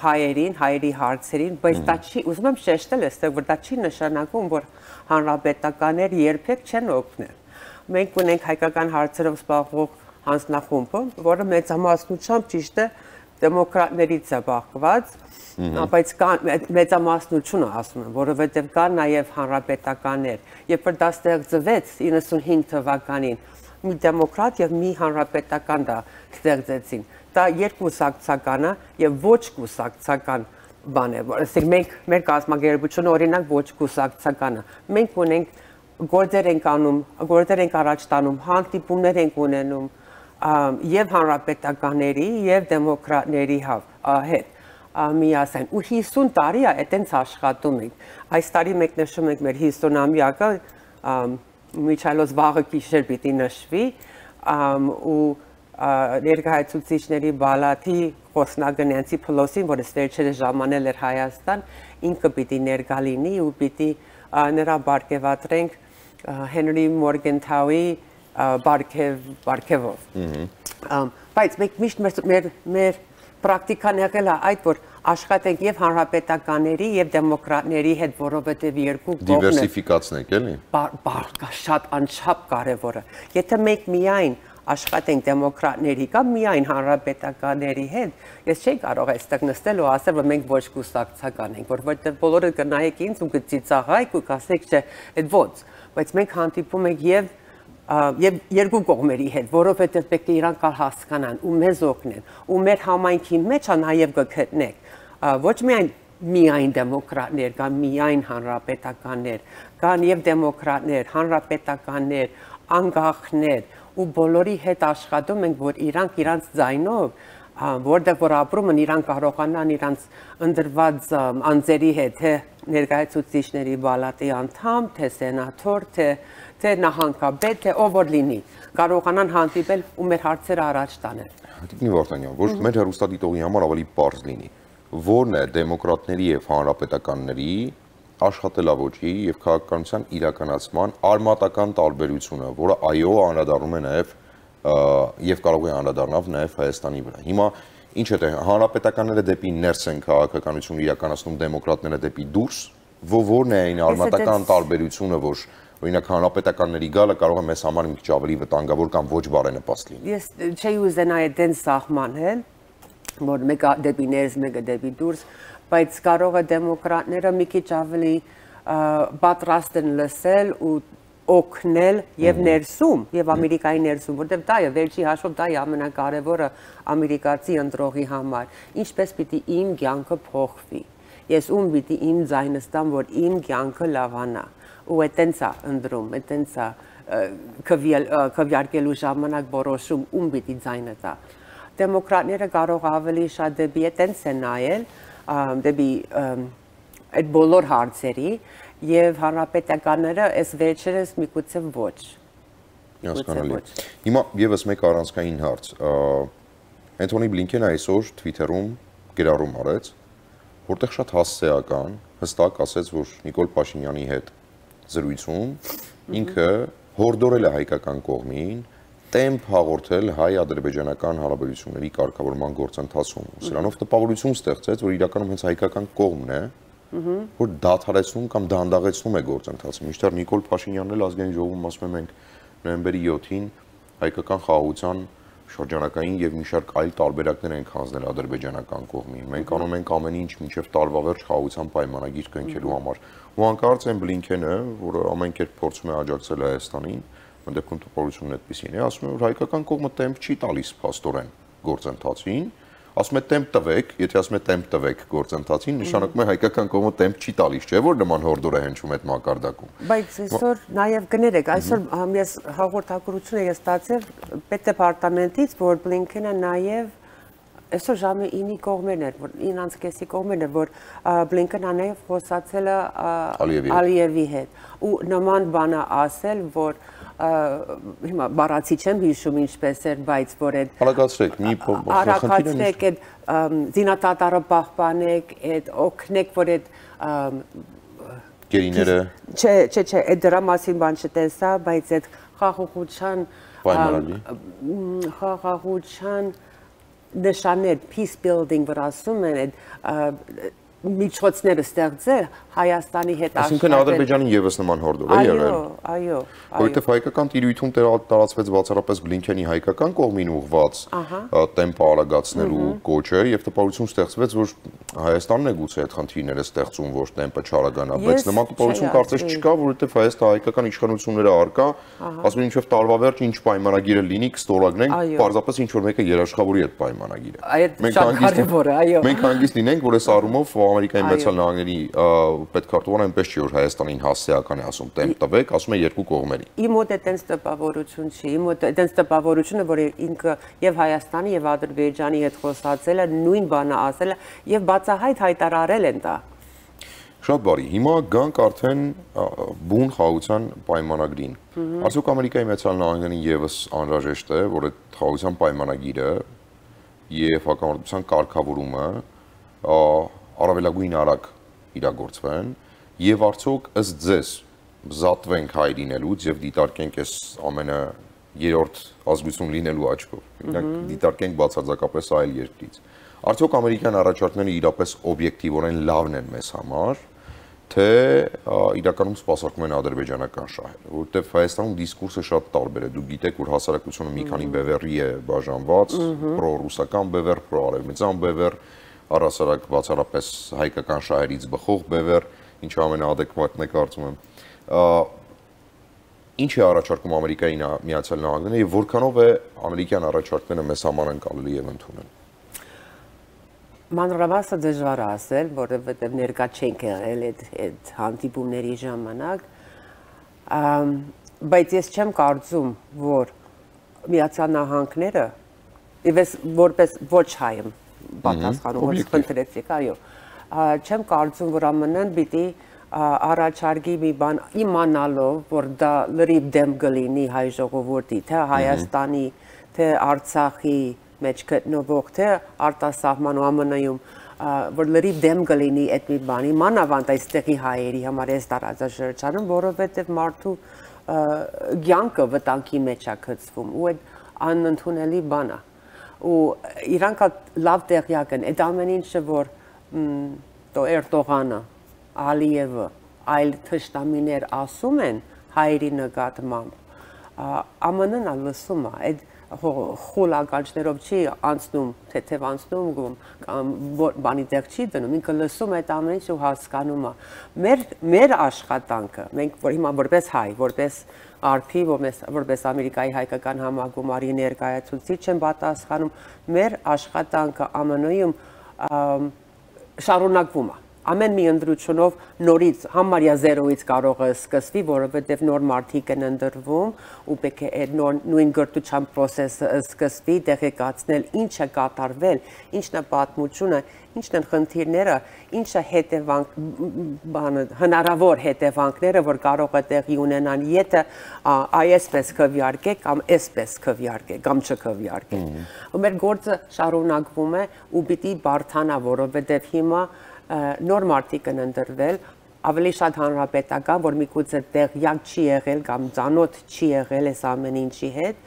հայերին, հայերի հարցերին, բայց դա չի, ուզում եմ շեշտել այստեղ, որ դա չի նշանակում, որ հանրապետականները երբեք չեն օգնել։ Մենք ունենք հայկական հարցերով զբաղվող հանձնախումբը, որը մեծամասնությամբ ճիշտ է դեմոկրատներից է բաղկված, բայց մեծամասնությունը ասում եմ, որովհետև կան նաև հանրապետականներ։ Երբ դա ստեղծվեց իննսունհինգ թվականին, մի դեմոկրատ և մի հանրապետական դա ստեղծեցին։ Դա երկկուսակցական է և ոչ կուսակցական բան է։ Մենք մեր կազմակերպությունը օրինակ ոչ կուսակցական է։ Մենք ունենք գործեր ենք անում, գործեր ենք առաջ տանում, հանդիպումներ ենք ունենում և հանրապետականների և դեմոկրատների հետ միասին։ Ու հիսուն տարի է այդտենց աշխատում ենք։ Այս տարի մենք նշում ենք մեր հիսունամյակը, միջայլոց վաղը գիշեր պիտի նշվի, ու ներկայացուցիչների բալատի խոսնակը Նենսի Փելոսին, որը վերջերս ժամանել էր Հայաստան, ինքը պիտի ներկա լինի ու պիտի նրա բարգեւատրենք Հենրի Մորգենթաուի բարգեւով։ Բայց մենք միշտ մեր պրակտիկան եղել է այդ, որ աշխատենք և հանրապետականների և դեմոկրատների հետ, որովհետև երկու կողմն է։ Դիվերսիֆիկացնենք, էլի։ Բարգա, շատ անչափ կարևոր է։ Եթե մենք միայն աշխատենք դեմոկրատների կամ միայն հանրապետականների հետ, ես չէի կարող այստեղ նստել ու ասել, որ մենք ոչ կուսակցական ենք, որովհետև բոլորը կնայեք ինձ ու կծիծաղեք ու կասեք, չէ, այդ ոնց, բայց մենք հանդիպում ենք և Եվ երկու կողմերի հետ, որովհետև պետք է իրանք կար հասկանան ու մեզ օգնեն, ու մեր համայնքի մեջ նաև գտնենք, ոչ միայն միայն դեմոկրատներ կամ միայն հանրապետականներ, կան և դեմոկրատներ, հանրապետականներ, անկախներ, ու բոլորի հետ աշխատում ենք, որ իրանք իրանք ձայնով, որտեղ որ ապրում են, իրանք կարողանան իրանք ընդրված անձերի հետ, թե ներկայացուցիչների բալատի անդամ, թե սենատոր, թե թե նահանգապետ, թե ով որ լինի, կարողանան հանդիպել ու մեր հարցերը առաջ տանել։ Նիկոլ Վարդանյան, որ մեր հեռուստադիտողի համար ավելի պարզ լինի, որն է դեմոկրատների և հանրապետականների աշխատելաոճի և քաղաքականության իրականացման արմատական տարբերությունը, որը այո անդրադառնում է նաև և կարող է անդրադառնալ նաև Հայաստանի վրա։ Հիմա ինչ է, հանրապետականները դեպի ներս են քաղաքականությունը իրականացնում, դեմոկրատները դեպի դուրս, որն է այն արմատական տարբերությունը, որ Օրինակ հանրապետականների գալը կարող է մեզ համար մի քիչ ավելի վտանգավոր կամ ոչ բարենպաստ լինի։ Ես չէի ուզենա այդտեղ սահմանել, որ մեկը դեպի ներս, մեկը դեպի դուրս, բայց կարող է դեմոկրատները մի քիչ ավելի պատրաստ են լսել ու օգնել եւ ներսում, եւ Ամերիկայի ներսում, որտեղ դա է վերջի հաշվով դա է ամենակարևորը ամերիկացի ընտրողի համար։ Ինչպես պիտի իմ կյանքը փոխվի։ Ես ում պիտի իմ ձայնս տամ, որ իմ կյանքը լավանա։ Ու այդտենց է ընտրում, այդտենց է քվյարկելու ժամանակ որոշում, ում պիտի ձայնը տա։ Դեմոկրատները կարող ավելի շատ դեպի այդտենց են նայել, դեպի այդ բոլոր հարցերի, և հանրապետականները այս վերջերս միգուցե ոչ։ Միասկանալի։ Հիմա եւս մեկ առանցքային հարց, Անտոնի Բլինքենը այսօր Twitter-ում գրառում արեց, որտեղ շատ հասցեական, հստակ ասաց, որ Նիկոլ Փաշինյանի հետ զրույցում ինքը հորդորել է հայկական կողմին տեմպ հաղորդել հայ-ադրբեջանական հարաբերությունների կարգավորման գործընթացում։ Սրանով տպավորություն ստեղծեց, որ իրականում հենց հայկական կողմն է, որ դադարեցնում կամ դանդաղեցնում է գործընթացը։ Մինչդեռ Նիկոլ Փաշինյանն էլ ազգային ժողովում ասում է մենք նոյեմբերի յոթին հայկական խաղաղության շրջանակային եւ մի շարք այլ տարբերակներ ենք հանձնել ադրբեջանական կողմին։ Մենք անում ենք ամեն ինչ մինչեւ տարվա վերջ խաղաղության պայմանագիր կնքելու համար։ Ու հանկարծ այն Բլինքենը, որը ամեն կերպ փորձում է աջակցել Հայաստանին, ընդ դեպքում տպավորությունն այդպեսին է, ասում է, որ հայկական կողմը տեմպ չի տալիս փաստորեն գործընթացին, ասում է տեմպ տվեք, եթե ասում է տեմպ տվեք գործընթացին, նշանակում է հայկական կողմը տեմպ չի տալիս, չէ՞ որ նման հորդոր է հնչում այդ մակարդակում։ Բայց այսօր նաև գներեք, այսօր ես հաղորդակցություն եմ ստացել պետդեպարտամենտից, որ Բլինքենը նաև այսօր ժամը ինը կողմերն էր, ինը անց կեսի կողմերն էր, որ Բլինքենը նաև խոսացել է Ալիևի հետ։ Ու նման բան է ասել, որ հիմա բառացի չեմ հիշում ինչպես էր, բայց որ այդ Արագացրեք, մի արագացրեք այդ զինատատարը պահպանեք, այդ օգնեք, որ այդ գերիները Չէ, չէ, չէ, այդ դրա մասին բան չտեսա, բայց այդ խաղաղության խաղաղության նշաններ, peace building որ ասում են, այդ միջոցները ստեղծել Հայաստանի հետ աշխատել։ Այսինքն Ադրբեջանին եւս նման հորդոր է եղել։ Այո, այո, այո։ Որտեւ հայկական տիրույթում տարածվեց բացառապես Բլինքենի հայկական կողմին ուղղված տեմպը արագացնելու կոչը եւ տպավորություն ստեղծվեց, որ Հայաստանն է գուցե այդ խնդիրները ստեղծում, որ տեմպը չարագանա, բայց նման տպավորություն կարծես չկա, որովհետեւ Հայաստանի հայկական իշխանությունները արկա, ասում են ինչեւ տարվա վերջ ինչ պայմանագիրը լինի, կստորագրենք, պարզապես ինչ որ մեկը երաշխավորի այդ պայմանագիրը։ Մենք հանգիստ լինենք, որ այս առումով Ամերիկայի Միացյալ Նահանգների պետքարտուղարը այնպես չի, որ Հայաստանին հասարակական է ասում, տեմպ տվեք, ասում է երկու կողմերի։ Իմ մոտ այդպես տպավորություն չի, իմ մոտ այդպես տպավորությունը, որ ինքը եւ Հայաստանի եւ Ադրբեջանի հետ խոսացել է, նույն բանը ասել է եւ բացահայտ հայտարարել են դա։ Շատ բարի, հիմա գանք արդեն բուն խաղաղության պայմանագրին։ Արդյոք Ամերիկայի Միացյալ Նահանգներին եւս անհրաժեշտ է, որ այդ խաղաղության պայմանագիրը եւ հակամարտության կարգավորումը առավելագույն արագ իրագործվեն եւ արդյոք ըստ ձեզ զատվենք հայ լինելուց եւ դիտարկենք այս ամենը երրորդ ազգություն լինելու աչքով։ Դիտարկենք բացարձակապես այլ երկրից։ Արդյոք ամերիկյան առաջարկները իրապես օբյեկտիվորեն լավն են մեզ համար, թե իրականում սպասարկում են ադրբեջանական շահերը, որտեղ Հայաստանում դիսկուրսը շատ տարբեր է։ Դուք գիտեք, որ հասարակությունը մի քանի բևեռի է բաժանված՝ պրոռուսական բևեռ, պրոարևմտյան բևեռ, առասարակ բացառապես հայկական շահերից բխող բևեր, ինչը ամենաադեկվատն է կարծում եմ։ Ինչ է առաջարկում Ամերիկայի Միացյալ Նահանգները եւ որքանով է ամերիկյան առաջարկները մեզ համար անկալելի եւ ընդունել։ Մանրամասը դժվար է ասել, որովհետեւ ներկա չենք եղել այդ հանդիպումների ժամանակ, բայց ես չեմ կարծում, որ Միացյալ Նահանգները իվես որպես ոչ հայ պատասխանում, որ սփնտրեցիք, այո։ Չեմ կարծում, որ ԱՄՆ-ն պիտի առաջարկի մի բան իմանալով, որ դա լրիվ դեմ կլինի հայ ժողովրդի, թե Հայաստանի, թե Արցախի մեջ գտնվող, թե արտասահմանում ԱՄՆ-ում, որ լրիվ դեմ կլինի այդ մի բանի, մանավանդ այստեղի հայերի համար այս տարածաշրջանում, որովհետև մարդու կյանքը վտանգի մեջ է գցվում, ու այդ անընդունելի բան է։ Ու իրանք լավ տեղյակ են, այդ ամեն ինչը, որ Էրդողանը, Ալիևը, այլ թշնամիներ ասում են հայերի նկատմամբ, ԱՄՆ-ն լսում է, այդ խոլագանջներով չի անցնում, թեթև անցնում, բանի տեղ չի դնում, ինքը լսում է այդ ամեն ինչը ու հասկանում է։ Մեր աշխատանքը, մենք հիմա որպես հայ, որպես Արփի, որպես Ամերիկայի հայկական համագումարի ներկայացուցիչ են պատասխանում, մեր աշխատանքը ԱՄՆ-ում շարունակվում է։ Ամեն մի ընդրությունով նորից համարյա զերոից կարող է սկսվի, որովհետև նոր մարդիկ են ընդրվում ու պետք է նույն գրթության process-ը սկսվի, տեղեկացնել ինչ է կատարվել, ինչն է պատմությունը, ինչն են խնդիրները, ինչը հետևանք, բանը, հնարավոր հետևանքները, որ կարող է տեղի ունենան, եթե այսպես քվյարկեք, կամ այսպես քվյարկեք, կամ չքվյարկեք։ Մեր գործը շարունակվում է ու պիտի բարդանա, որովհետև հիմա նոր մարդիկ են ընտրվել, ավելի շատ հանրապետական, որ միգուցե տեղյակ չի եղել կամ ծանոթ չի եղել այս ամեն ինչի հետ,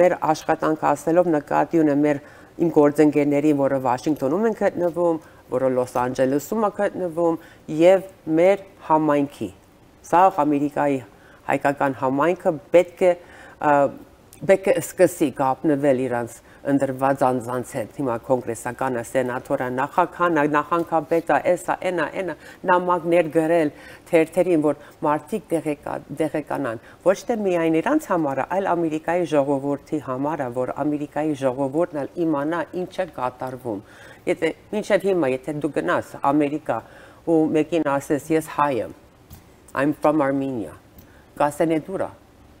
մեր աշխատանք ասելով նկատի ունեմ մեր իմ գործընկերներին, որը Վաշինգտոնում են գտնվում, որը Լոս Անջելեսում է գտնվում, եւ մեր համայնքի, սա Ամերիկայի հայկական համայնքը պետք է պետք է սկսի կապնվել իրանց ընդրված անձանց հետ, հիմա կոնգրեսականը, սենատորը, նախագահը, նախագահապետը, էսա, էնա, էնա, նամակներ գրել թերթերին, որ մարդիկ տեղեկանան, ոչ թե միայն իրանց համար, այլ Ամերիկայի ժողովրդի համար, որ Ամերիկայի ժողովուրդն էլ իմանա ինչ է կատարվում։ Եթե մինչև հիմա, եթե դու գնաս Ամերիկա ու մեկին ասես, ես հայ եմ, I'm from Armenia, կասեն է դուր է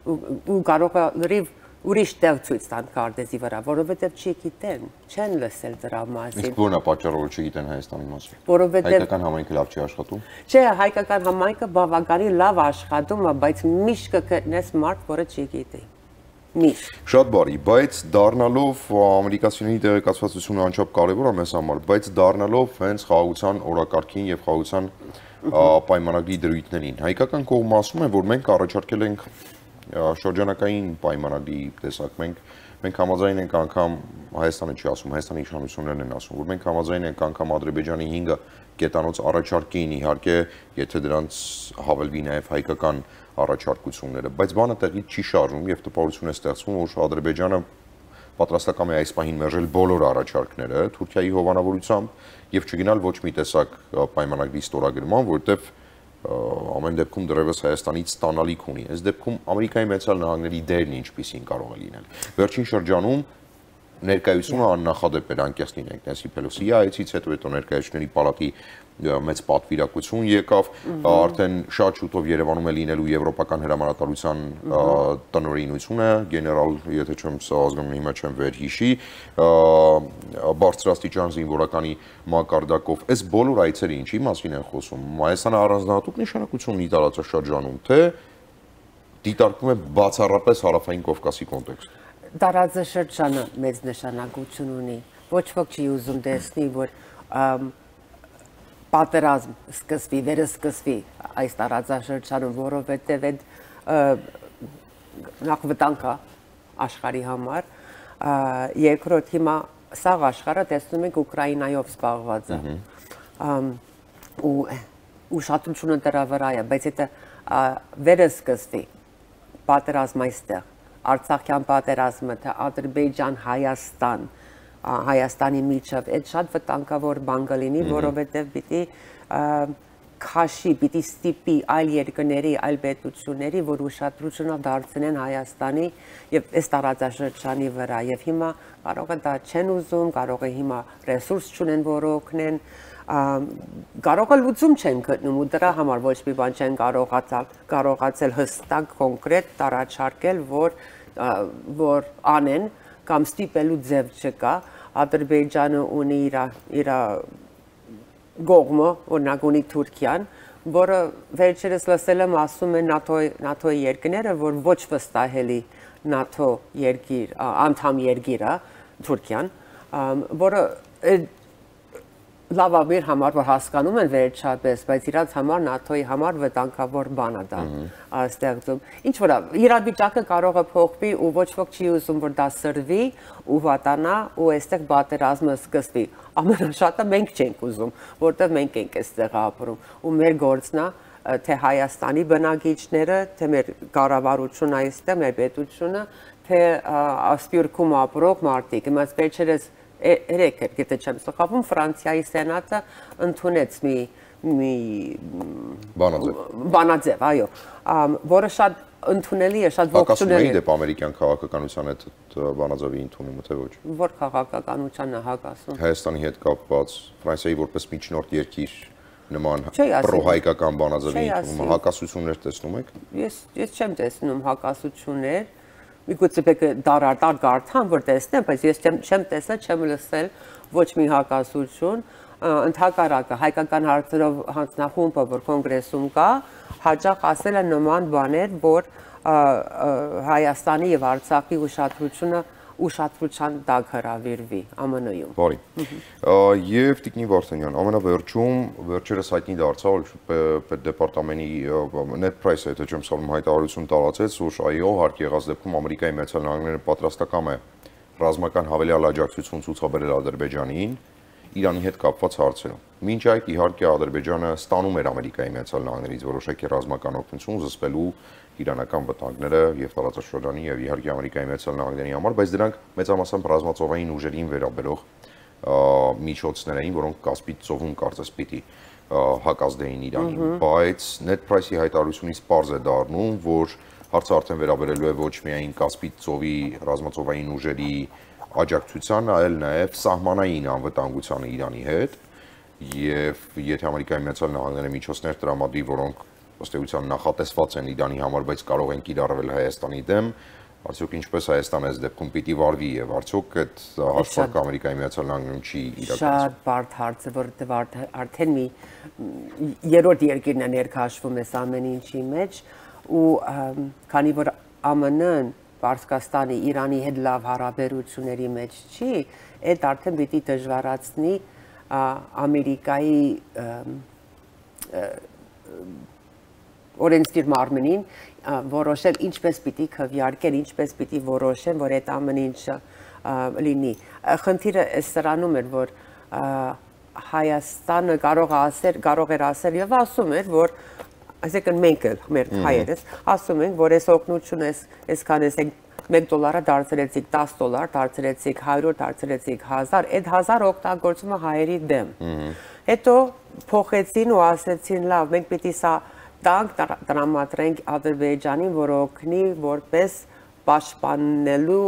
ու կարող է լրիվ ուրիշ տեղ ցույց տան քարտեզի վրա, որովհետև չի գիտեն, չեն լսել դրա մասին։ Իսկ ո՞րն է պատճառը, որ չգիտեն Հայաստանի մասին։ Որովհետև հայկական համայնքը լավ չի աշխատում։ Չէ, հայկական համայնքը բավականին լավ աշխատում է, բայց միշտ կգտնես մարդ, որը չի գիտի։ Միշտ։ Շատ բարի, բայց դառնալով ամերիկացիների տեղեկացվածությունը անչափ կարևոր է մեզ համար, բայց դառնալով հենց խաղաղության օրակարգին եւ խաղաղության պայմանագրի դրույթներին, հայկական կողմը ասում է, որ մենք առաջարկել ենք շրջանակային պայմանագրի տեսակ մենք մենք համաձայն ենք անգամ Հայաստանը չի ասում, Հայաստանի իշխանություններն են ասում, որ մենք համաձայն ենք անգամ Ադրբեջանի հինգ կետանոց առաջարկին, իհարկե, եթե դրանց հավելվի նաև հայկական առաջարկությունները, բայց բանը տեղից չի շարժվում եւ տպավորություն է ստեղծվում, որ Ադրբեջանը պատրաստական է այս պահին մերժել բոլոր առաջարկները Թուրքիայի հովանավորությամբ եւ չգնալ ոչ մի տեսակ պայմանագրի ստորագրման, որտեղ ամեն դեպքում դեռևս Հայաստանից տանալիք ունի։ Այս դեպքում Ամերիկայի Միացյալ Նահանգների դերն ինչպիսին կարող է լինել։ Վերջին շրջանում ներկայությունը աննախադեպ էր անկեղծ լինենք, Նենսի Փելոսի այցից հետո հետո ներկայացուցիչների պալատի մեծ պատվիրակություն եկավ, արդեն շատ շուտով Երևանում է լինելու եվրոպական հրամանատարության տնօրինությունը, գեներալ, եթե չեմ ազգանունի մեջ չեմ վերհիշի, բարձրաստիճան զինվորականի մակարդակով, այս բոլոր այցերը ինչի մասին են խոսում, Հայաստանը առանձնահատուկ նշանակություն ունի տարածաշրջանում, թե դիտարկվում է բացառապես հարավային Կովկասի կոնտեքստում։ Տարածաշրջանը մեծ նշանակություն ունի, ոչ ոք չի ուզում տեսնի, որ պատերազմ սկսվի, վերսկսվի այս տարածաշրջանում, որովհետև այդ նախ վտանգը աշխարհի համար, երկրորդ հիմա սաղ աշխարհը տեսնում ենք Ուկրաինայով զբաղված է, ու ուշադրությունը դրա վրա է, բայց եթե վերսկսվի պատերազմ այստեղ, Արցախյան պատերազմը, թե Ադրբեջան, Հայաստան, Հայաստանի միջև, այդ շատ վտանգավոր բան կլինի, որովհետև պիտի քաշի, պիտի ստիպի այլ երկրների, այլ պետությունների, որ ուշադրությունը դարձնեն Հայաստանի եւ այս տարածաշրջանի վրա, եւ հիմա կարող է դա չեն ուզում, կարող է հիմա ռեսուրս չունեն որոքնեն, կարող է լուծում չեն գտնում ու դրա համար ոչ մի բան չեն կարողացել հստակ կոնկրետ տարաչարկել, որ որ անեն կամ ստիպելու ձև չկա, Ադրբեջանը ունի իր գողմը, օրինակ ունի Թուրքիան, որը վերջերս լսել եմ ասում են ՆԱԹՕ-ի երկրները, որ ոչ վստահելի ՆԱԹՕ երկիր, անդամ երկիր է Թուրքիան, որը լավ ամիր համար, որ հասկանում են վերջապես, բայց իրանց համար, ՆԱԹՕ-ի համար վտանգավոր բան է դա ստեղծում։ Ինչ-որ իրավիճակը կարող է փոխվի ու ոչ ոք չի ուզում, որ դա սրվի ու վատանա ու այստեղ պատերազմը սկսվի։ Ամենաշատը մենք չենք ուզում, որտեղ մենք ենք այստեղ ապրում ու մեր գործն է, թե Հայաստանի բնակիչները, թե մեր կառավարությունը այստեղ, մեր պետությունը, թե Սփյուռքում ապրող մարդիկ։ Իմաց վերջերս երեք էր, եթե չեմ սխալվում, Ֆրանսիայի սենատը ընդունեց մի mi Բանաձև, այո, որը շատ ընդունելի է, շատ ողջունելի է։ Հակասում է ամերիկյան քաղաքականության հետ Բանաձևի ընդունումը, թե ոչ։ Որ քաղաքականությանը հակասում։ Հայաստանի հետ կապված Ֆրանսիայի որպես միջնորդ երկիր նման պրոհայկական Բանաձևի ընդունումը հակասություններ տեսնում եք։ Ես ես չեմ տեսնում հակասություններ։ Միգուցե պետք է դարարտար գարթան որ տեսնեմ, բայց ես չեմ տեսել, չեմ լսել ոչ մի հակասություն։ Ընդհակառակը հայկական հարցերով հանձնախումբը, որ կոնգրեսում կա, հաճախ ասել է նման բաներ, որ Հայաստանի եւ Արցախի ուշադրությունը ուշադրության տակ հրավիրվի ԱՄՆ-ում։ Բարի։ Եվ Տիկնի Վարդանյան, ամենավերջում վերջերս հայտնի դարձավ պետդեպարտամենի net price-ը, եթե չեմ սխալվում, հայտարարություն տարածեց, որ այո, հարկ եղած դեպքում Ամերիկայի Միացյալ Նահանգները պատրաստական է ռազմական հավելյալ աջակցություն ցուցաբերել Ադրբեջանին Իրանի հետ կապված հարցերում։ Մինչ այդ իհարկե Ադրբեջանը ստանում էր Ամերիկայի Միացյալ Նահանգներից որոշակի ռազմական օգնություն զսպելու իրանական վտանգները եւ տարածաշրջանի եւ իհարկե Ամերիկայի Միացյալ Նահանգների համար, բայց դրանք մեծամասամբ ռազմածովային ուժերին վերաբերող միջոցներ էին, որոնք Կասպից ծովում կարծես պիտի հակազդեին Իրանին, բայց net price-ի հայտարարությունից պարզ է դառնում, որ հարցը արդեն վերաբերելու է ոչ միայն Կասպից ծովի ռազմածովային ուժերի աջակցության, այլ նաև սահմանային անվտանգությանը Իրանի հետ եւ եթե Ամերիկայի Միացյալ Նահանգները միջոցներ տրամադրի, որոնք ըստ էության նախատեսված են Իրանի համար, բայց կարող են կիրառվել Հայաստանի դեմ, արդյոք ինչպես Հայաստանը այս դեպքում պիտի վարվի եւ արդյոք այդ հաշվարկը Ամերիկայի Միացյալ Նահանգներում չի իրականացվում։ Շատ բարդ հարց է, որովհետեւ արդեն մի երրորդ երկիրն է ներքաշվում այս ամեն ինչի մեջ ու քանի որ ԱՄՆ-ն Պարսկաստանի Իրանի հետ լավ հարաբերությունների մեջ չի, այդ արդեն պիտի դժվարացնի Ամերիկայի օրենսդիր մարմնին որոշել ինչպես պիտի քվեարկեն, ինչպես պիտի որոշեն, որ այդ ամեն ինչը լինի։ Խնդիրը սրանում էր, որ Հայաստանը կարող ասել, կարող էր ասել եւ ասում էր, որ Այսինքն մենք էլ մեր հայերս ասում ենք, որ այս օգնություն էս, այսքան էս մեկ դոլարը դարձրեցիք տասը դոլար, դարձրեցիք հարյուր, դարձրեցիք հազար, այդ հազար օգտագործումը հայերի դեմ։ Հետո փոխեցին ու ասեցին լավ, մենք պիտի սա տանք տրամադրենք Ադրբեջանին, որ օգնի որպես պաշտպանելու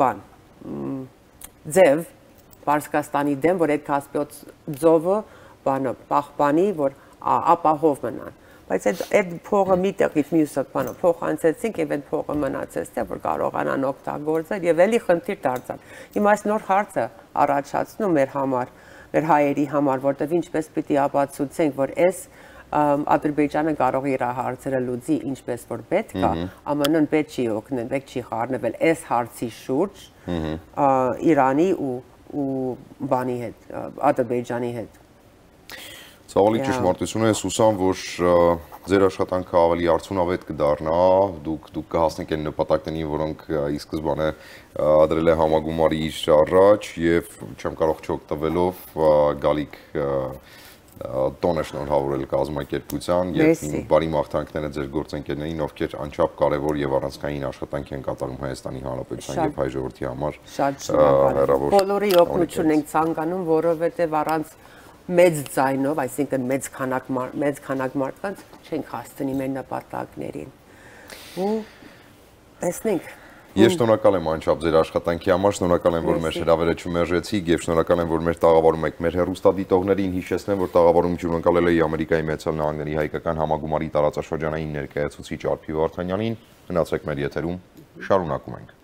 բան ձև Պարսկաստանի դեմ, որ այդ Կասպից ծովը բանը պահպանի, որ ապահով մնան, բայց այդ փողը մի տեղից մյուսը փոխանցեցինք եւ այդ փողը մնացեց, թե որ կարողանան օգտագործել եւ էլի խնդիր դարձան։ Հիմա այս նոր հարցը առաջացնում մեր համար, մեր հայերի համար, որտեղ ինչպես պիտի ապացուցենք, որ այս Ադրբեջանը կարող է իր հարցերը լուծի ինչպես որ պետք է, ԱՄՆ-ն պետք չի օգնել, պետք չի խառնվել այս հարցի շուրջ Իրանի ու ու բանի հետ, Ադրբեջանի հետ։ Ցավալի ճշմարտությունը ես հուսամ, որ ձեր աշխատանքը ավելի արդյունավետ կդառնա, դուք դուք կհասնեք այն նպատակներին, որոնք ի սկզբանե դրել է համագումարի առաջ եւ չեմ կարող չօգտվելով գալիք տոնը շնորհավորել կազմակերպության եւ բարի մաղթանքները ձեր գործընկերներին, ովքեր անչափ կարեւոր եւ առանցքային աշխատանք են կատարում Հայաստանի Հանրապետության եւ հայ ժողովրդի համար։ Շատ շնորհակալ։ Բոլորի օգնություն ենք ցանկանում, որովհետեւ առանց մեծ ձայնով, այսինքն մեծ քանակ մեծ քանակ մարդկանց չենք հասցնի մեր նպատակներին։ Ու տեսնենք։ Ես շնորհակալ եմ անչափ ձեր աշխատանքի համար, շնորհակալ եմ, որ մեր հրավերը չմերժեցիք եւ շնորհակալ եմ, որ մեր տաղավարում եք։ Մեր հեռուստադիտողներին հիշեցնեմ, որ տաղավարում հյուրընկալել էի Ամերիկայի Միացյալ Նահանգների հայկական համագումարի տարածաշրջանային ներկայացուցիչ Արփի Վարդանյանին։ Մնացեք մեր եթերում, շարունակում ենք։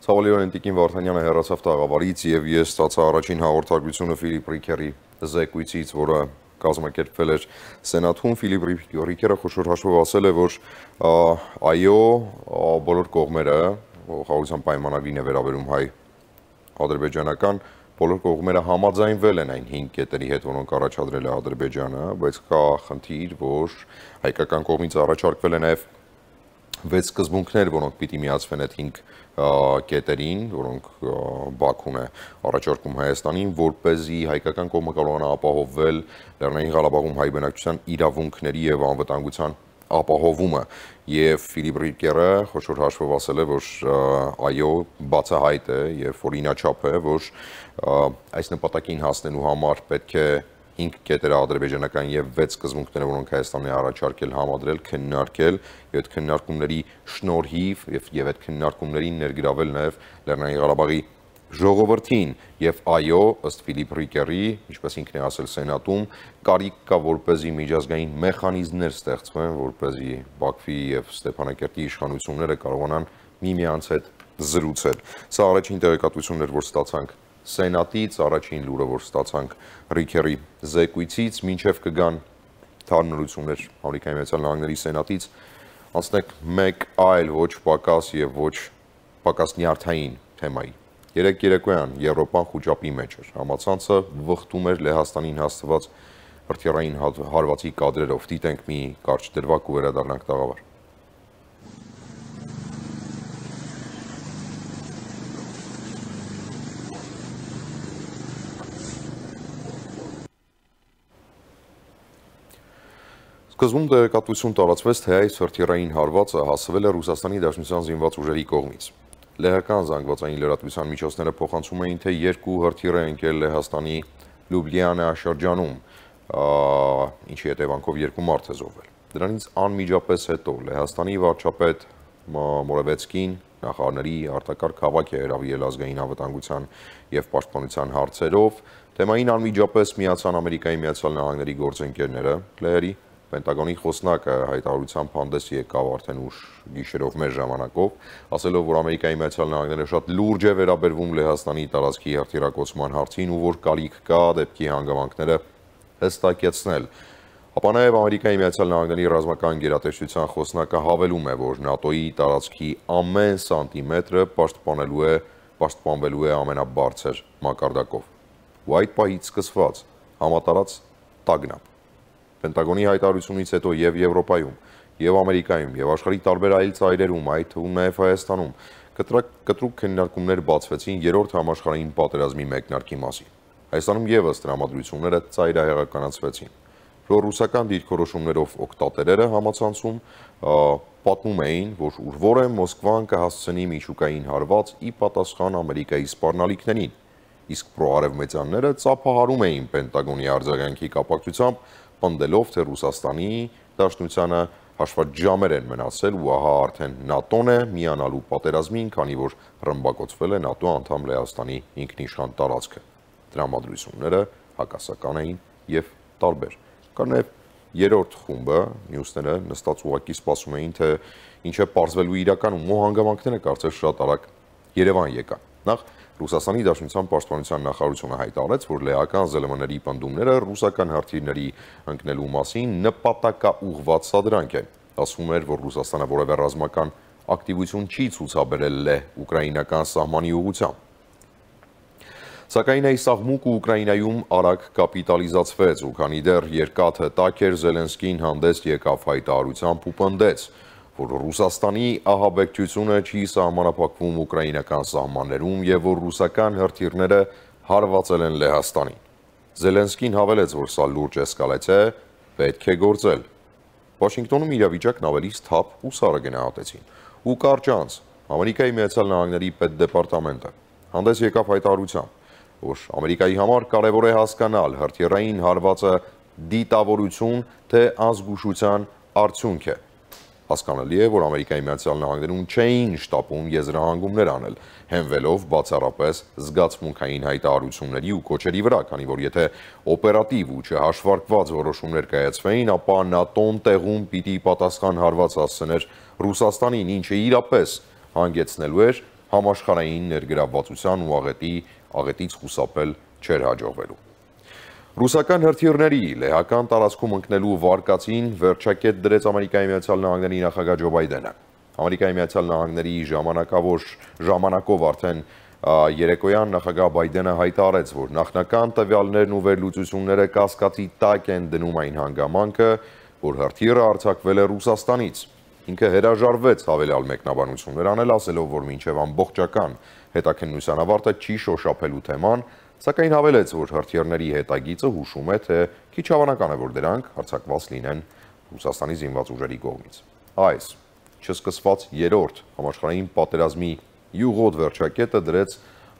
Սավալյան Տիկին Վարդանյանը հեռացավ տաղավարից եւ ես ստացա առաջին հաղորդագրությունը Ֆիլիպ Ռիքերի զեկույցից, որը կազմակերպվել էր Սենատում։ Ֆիլիպ Ռիքերը խոշոր հաշվով ասել է, որ այո, բոլոր կողմերը, խաղաղության պայմանագրին է վերաբերում հայ-ադրբեջանական, բոլոր կողմերը համաձայնվել են այն հինգ կետերի հետ, որոնք առաջադրել է Ադրբեջանը, բայց կա խնդիր, որ հայկական կողմից առաջարկվել է նաեւ վեց սկզբունքներ, որոնք պիտի միացվեն այդ հինգ կետերին, որոնք Բաքուն է առաջարկում Հայաստանին, որպեսզի հայկական կողմը կարողանա ապահովվել Լեռնային Ղարաբաղում հայ բնակչության իրավունքների եւ անվտանգության ապահովումը, եւ Ֆիլիպ Ռիքերը խոշոր հաշվով ասել է, որ այո, բացահայտ է եւ օրինաչափ է, որ այս նպատակին հասնելու համար պետք է հինգ կետերը ադրբեջանական եւ վեց սկզբունքները, որոնք Հայաստանը առաջարկել, համադրել, քննարկել, եւ այդ քննարկումների շնորհիվ եւ եւ այդ քննարկումներին ներգրավել նաեւ Լեռնային Ղարաբաղի ժողովրդին եւ այո, ըստ Ֆիլիպ Ռիքերի, ինչպես ինքն է ասել Սենատում, կարիք կա, որպեսզի միջազգային մեխանիզմներ ստեղծվեն, որպեսզի Բաքվի եւ Ստեփանակերտի իշխանությունները կարողանան միմյանց հետ զրուցել։ Սա առաջին տեղեկատվությունն էր, որ ստացանք Սենատից, առաջին լուրը, որ ստացանք Ռիքերի զեկույցից, մինչև կգան թարմնություններ Ամերիկայի Միացյալ Նահանգների Սենատից, անցնենք մեկ այլ ոչ պակաս եւ ոչ պակաս նյարդային թեմայի։ Երեք երեկոյան Եվրոպան խուճապի մեջ էր, համացանցը վխտում էր Լեհաստանին հասցված հրթիռային հարվածի կադրերով։ Դիտենք մի կարճ դրվագ ու վերադառնանք տաղավար։ Սկզբում տեղեկատվություն տարածվեց, թե այս հրթիռային հարվածը հասցվել է Ռուսաստանի Դաշնության զինված ուժերի կողմից։ Լեհական զանգվածային լրատվության միջոցները փոխանցում էին, թե երկու հրթիռ է ընկել Լեհաստանի Լյուբլիանա շրջանում, ինչի հետևանքով երկու մարդ է զոհվել։ Դրանից անմիջապես հետո Լեհաստանի վարչապետ Մորովեցկին նախարարների արտակարգ հավաք է հրավիրել ազգային անվտանգության եւ պաշտպանության հարցերով։ Թեմային անմիջապես միացան Ամերիկայի Միացյալ Նահանգների գործընկերները Լեհերի։ Պենտագոնի խոսնակը հայտարարությամբ հանդես եկավ արդեն ուշ գիշերով մեր ժամանակով, ասելով, որ Ամերիկայի Միացյալ Նահանգները շատ լուրջ է վերաբերվում Լեհաստանի տարածքի հրթիռակոծման հարցին ու որ կարիք կա դեպքի հանգամանքները հստակեցնել։ Ապա նաև Ամերիկայի Միացյալ Նահանգների ռազմական գերատեսչության խոսնակը հավելում է, որ ՆԱՏՕ-ի տարածքի ամեն սանտիմետրը պաշտպանելու է, պաշտպանվելու է ամենաբարձր մակարդակով։ Ու այդ պահից սկսված համատարած տագնապ Պենտագոնի հայտարարությունից հետո եւ Եվրոպայում, եւ Ամերիկայում, եւ աշխարհի տարբեր այլ ծայրերում, այդ թվում նաեւ Հայաստանում, կտրուկ քննարկումներ բացվեցին երրորդ համաշխարհային պատերազմի մեկնարկի մասին։ Հայաստանում եւս դրամատրությունները ծայրահեղականացվեցին։ Ռուսական դիրքորոշումներով օկտատերերը համացանցում պատմում էին, որ ուրվոր է Մոսկվան կհասցնի միջուկային հարված ի պատասխան Ամերիկայի սպառնալիքներին, իսկ պրոարևմտյանները ծափահարում էին Պենտագոնի արձագանքի կապակցությամբ, պնդելով, թե Ռուսաստանի Դաշնությանը հաշված ժամեր են մնացել ու ահա արդեն ՆԱՏՕ-ն է միանալու պատերազմին, քանի որ ռմբակոծվել է ՆԱՏՕ անդամ Լեհաստանի ինքնիշխան տարածքը։ Դրամատրությունները հակասական էին եւ տարբեր։ Կար նաեւ երրորդ խումբը, մյուսները նստած ուղղակի սպասում էին, թե ինչ է պարզվելու իրականում, ու հանգամանքները կարծես շատ արագ Երևան եկան։ Նախ Ռուսաստանի Դաշնության պաշտպանության նախարարությունը հայտարարեց, որ լեհական ԶԼՄ-ների պնդումները ռուսական հրթիռների ընկնելու մասին նպատակաուղղված սադրանք են։ Ասվում էր, որ Ռուսաստանը որևէ ռազմական ակտիվություն չի ցուցաբերել լեհ-ուկրաինական սահմանի ուղղությամբ։ Սակայն այս աղմուկը Ուկրաինայում արագ կապիտալիզացվեց, ու քանի դեռ երկաթը տաք էր, Զելենսկին հանդես եկավ հայտարարությամբ ու պնդեց, որ Ռուսաստանի ահաբեկչությունը չի սահմանափակվում ուկրաինական սահմաններում եւ որ ռուսական հրթիռները հարվածել են Լեհաստանին։ Զելենսկին հավելեց, որ սա լուրջ էսկալացիա է, պետք է գործել։ Վաշինգտոնում իրավիճակն ավելի սթափ ու սառը գնահատեցին։ Ու կարճ անց Ամերիկայի Միացյալ Նահանգների պետդեպարտամենտը հանդես եկավ հայտարարությամբ, որ Ամերիկայի համար կարեւոր է հասկանալ հրթիռային հարվածը դիտավորություն թե ազգուշության արդյունք է։ Հասկանալի է, որ Ամերիկայի Միացյալ Նահանգներում չէին շտապում եզրահանգումներ անել, հենվելով բացառապես զգացմունքային հայտարարությունների ու կոչերի վրա, քանի որ եթե օպերատիվ ու չհաշվարկված որոշումներ կայացվեին, ապա ՆԱՏՕ-ն տեղում պիտի պատասխան հարված հասցներ Ռուսաստանին, ինչը իրապես հանգեցնելու էր համաշխարհային ներգրավվածության ու աղետի աղետից խուսափել չեր հաջողվելու։ Ռուսական հրթիռների լեհական տարածքում ընկնելու վարկածին վերջակետ դրեց Ամերիկայի Միացյալ Նահանգների նախագահ Ջո Բայդենը։ Ամերիկայի Միացյալ Նահանգների ժամանակավոր ժամանակով արդեն երեկոյան նախագահ Բայդենը հայտարարեց, որ նախնական տվյալներն ու վերլուծությունները կասկածի տակ են դնում այն հանգամանքը, որ հրթիռը արձակվել է Ռուսաստանից։ Ինքը հրաժարվեց հավելյալ մեկնաբանություններ անել, ասելով, որ մինչև ամբողջական հետաքննության ավարտը չի շոշափելու թեման, սակայն հավելեց, որ հրթիռների հետագիծը հուշում է, թե քիչ հավանական է, որ դրանք արձակված լինեն Ռուսաստանի զինված ուժերի կողմից։ Այս չսկսված երրորդ համաշխարհային պատերազմի Յուղոտ վերջակետը դրեց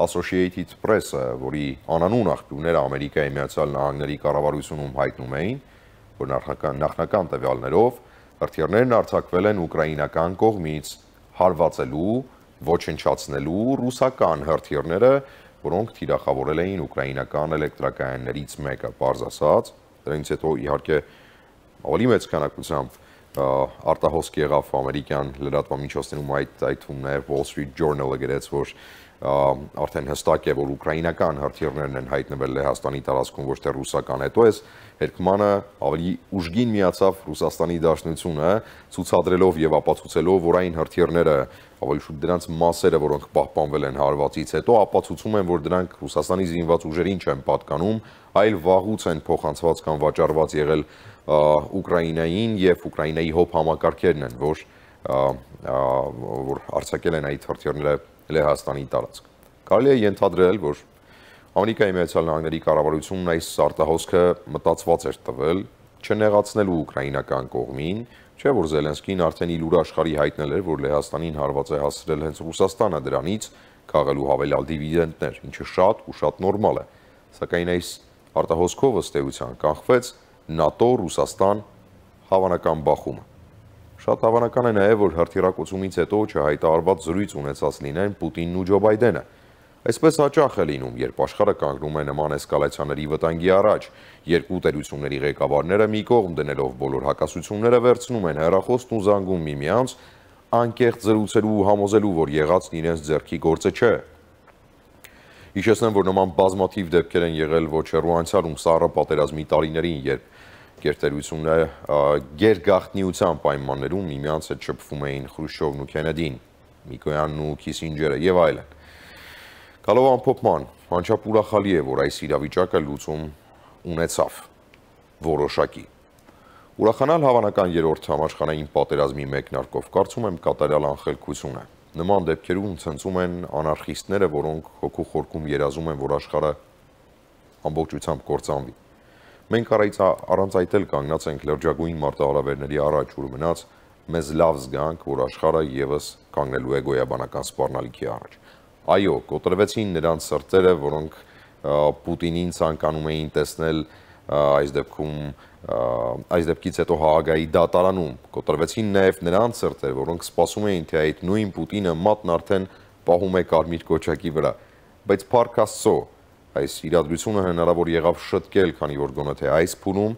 Associated Press-ը, որի անանուն աղբյուրները Ամերիկայի Միացյալ Նահանգների կառավարությունում հայտնում էին, որ նախնական տվյալներով հրթիռներն արձակվել են ուկրաինական կողմից հարվածելու, ոչնչացնելու ռուսական հրթիռները, որոնք թիրախավորել էին ուկրաինական էլեկտրակայաններից մեկը, պարզ ասած, դրանից հետո իհարկե ավելի մեծ քանակությամբ արտահոսք եղավ ամերիկյան լրատվամիջոցներում, այդ այդվում նաև Wall Street Journal-ը գրեց, որ արդեն հստակ է, որ ուկրաինական հրթիռներն են հայտնվել Լեհաստանի տարածքում, ոչ թե ռուսական։ Հետո այս հերկմանը ավելի ուժգին միացավ Ռուսաստանի Դաշնությունը, ցուցադրելով եւ ապացուցելով, որ այն հրթիռները, ավելի շուտ դրանց մասերը, որոնք պահպանվել են հարվածից հետո, ապացուցում են, որ դրանք Ռուսաստանի զինված ուժերին չեն պատկանում, այլ վաղուց են փոխանցված կամ վաճառված եղել Ուկրաինային եւ Ուկրաինայի հոբ համակարգերն են, որ որ արձակել են այդ հրթիռները Լեհաստանի տարածք։ Կարելի է ենթադրել, որ Ամերիկայի Միացյալ Նահանգների կառավարությունն այս արտահոսքը մտածված էր տվել, չնեղացնելու ուկրաինական կողմին, չէ՞ որ Զելենսկին արդեն իր ուր աշխարհի հայտնել էր, որ Լեհաստանին հարված է հասցրել հենց Ռուսաստանը, դրանից քաղելու հավելյալ դիվիդենդներ, ինչը շատ ու շատ նորմալ է։ Սակայն այս արտահոսքով ըստ էության կանխվեց ՆԱՏՕ-Ռուսաստան հավանական բախումը։ Շատ հավանական է նաև, որ հրթիռակոծումից հետո չհայտարարված զրույց ունեցած լինեն Պուտինն ու Ջո Բայդենը։ Այսպես հաճախ է լինում, երբ աշխարհը կանգնում է նման էսկալացիաների վտանգի առաջ, երկու տերությունների ղեկավարները մի կողմ դնելով բոլոր հակասությունները վերցնում են հեռախոսն ու զանգում միմյանց, անկեղծ զրուցելու ու համոզելու, որ եղածն իրենց ձեռքի գործը չէ։ Հիշեցնեմ, որ նման բազմաթիվ դեպքեր են եղել ոչ հեռու անցյալում սառը պատերազմի տարիներին, երբ գերտերությունը գերգաղտնիության պայմաններում միմյանց հետ շփվում էին Խրուշչովն ու Քենեդին, Միկոյանն ու Քիսինջերը եւ այլն։ Գալով ամփոփման, անչափ ուրախալի է, որ այս իրավիճակը լուծում ունեցավ որոշակի։ Ուրախանալ հավանական երրորդ համաշխարհային պատերազմի մեկնարկով, կարծում եմ, կատարյալ անխելքություն է։ Նման դեպքերում ցնծում են անարխիստները, որոնք հոգու խորքում երազում են, որ աշխարհը ամբողջությամբ կործանվի։ Մենք առանց այդ էլ կանգնած ենք լրջագույն մարտահրավերների առաջ, ուր մնաց մեզ լավ զգանք, որ աշխարհը եւս կանգնելու է գոյաբանական սպառնալիքի առաջ։ Այո, կոտրվեցին նրանց սրտերը, որոնք Պուտինին ցանկանում էին տեսնել այս դեպքում, այս դեպքից հետո Հաագայի դատարանում, կոտրվեցին նաեւ նրանց սրտերը, որոնք սպասում էին, թե այդ նույն Պուտինը մատն արդեն պահում է կարմիր կոճակի վրա, բայց փառք Աստծո, այս իրադրությունը հնարավոր եղավ շտկել, քանի որ գոնե թե այս փուլում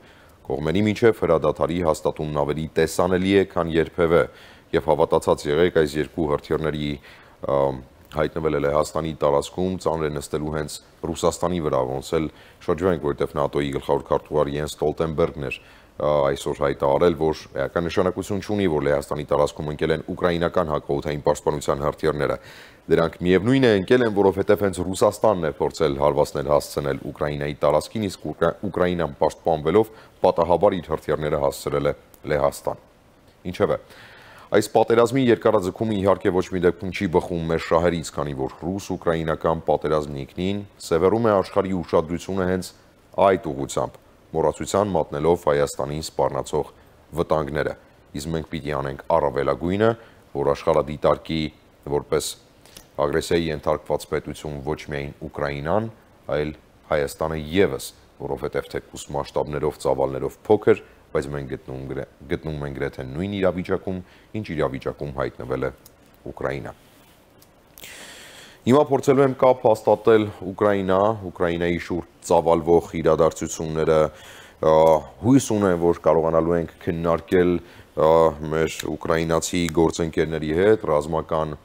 կողմերի միջև հրադադարի հաստատումն ավելի տեսանելի է, քան երբևէ, եւ հավատացած եղեք, այս երկու հրթիռների հայտնվել է Լեհաստանի տարածքում ծանր նստելու հենց Ռուսաստանի վրա, ոնց էլ շրջվենք, որտեղ ՆԱՏՕ-ի գլխավոր քարտուղար Յենս Ստոլտենբերգն էր այսօր հայտարարել, որ էական նշանակություն չունի, որ Լեհաստանի տարածքում ընկել են ուկրաինական հակաօդային պաշտպանության հրթիռները։ Դրանք միևնույն է ընկել են, որովհետև հենց Ռուսաստանն է փորձել հարվածներ հասցնել Ուկրաինայի տարածքին, իսկ Ուկրաինան պաշտպանվելով պատահաբար իր հրթիռները հասցրել է Լեհաստան։ Ինչևէ, այս պատերազմի երկարաձգումը իհարկե ոչ մի դեպքում չի բխում մեր շահերից, քանի որ ռուս-ուկրաինական պատերազմն ինքնին սևեռում է աշխարհի ուշադրությունը հենց այդ ուղությամբ, մոռացության մատնելով Հայաստանին սպառնացող վտանգները։ Իսկ մենք պիտի անենք առավելագույնը, որ աշխարհը դիտարկի որպես ագրեսիայի ենթարկված պետություն ոչ միայն Ուկրաինան, այլ Հայաստանը եւս, որովհետեւ թեկուզ մասշտաբներով, ծավալներով փոքր, բայց մենք գտնում գտնում ենք գրեթե նույն իրավիճակում, ինչ իրավիճակում հայտնվել է Ուկրաինա։ Հիմա փորձելու եմ կապ հաստատել Ուկրաինա, Ուկրաինայի շուրջ ծավալվող իրադարձությունները, հույս ունեմ, որ կարողանալու ենք քննարկել մեր ուկրաինացի գործընկերների հետ ռազմական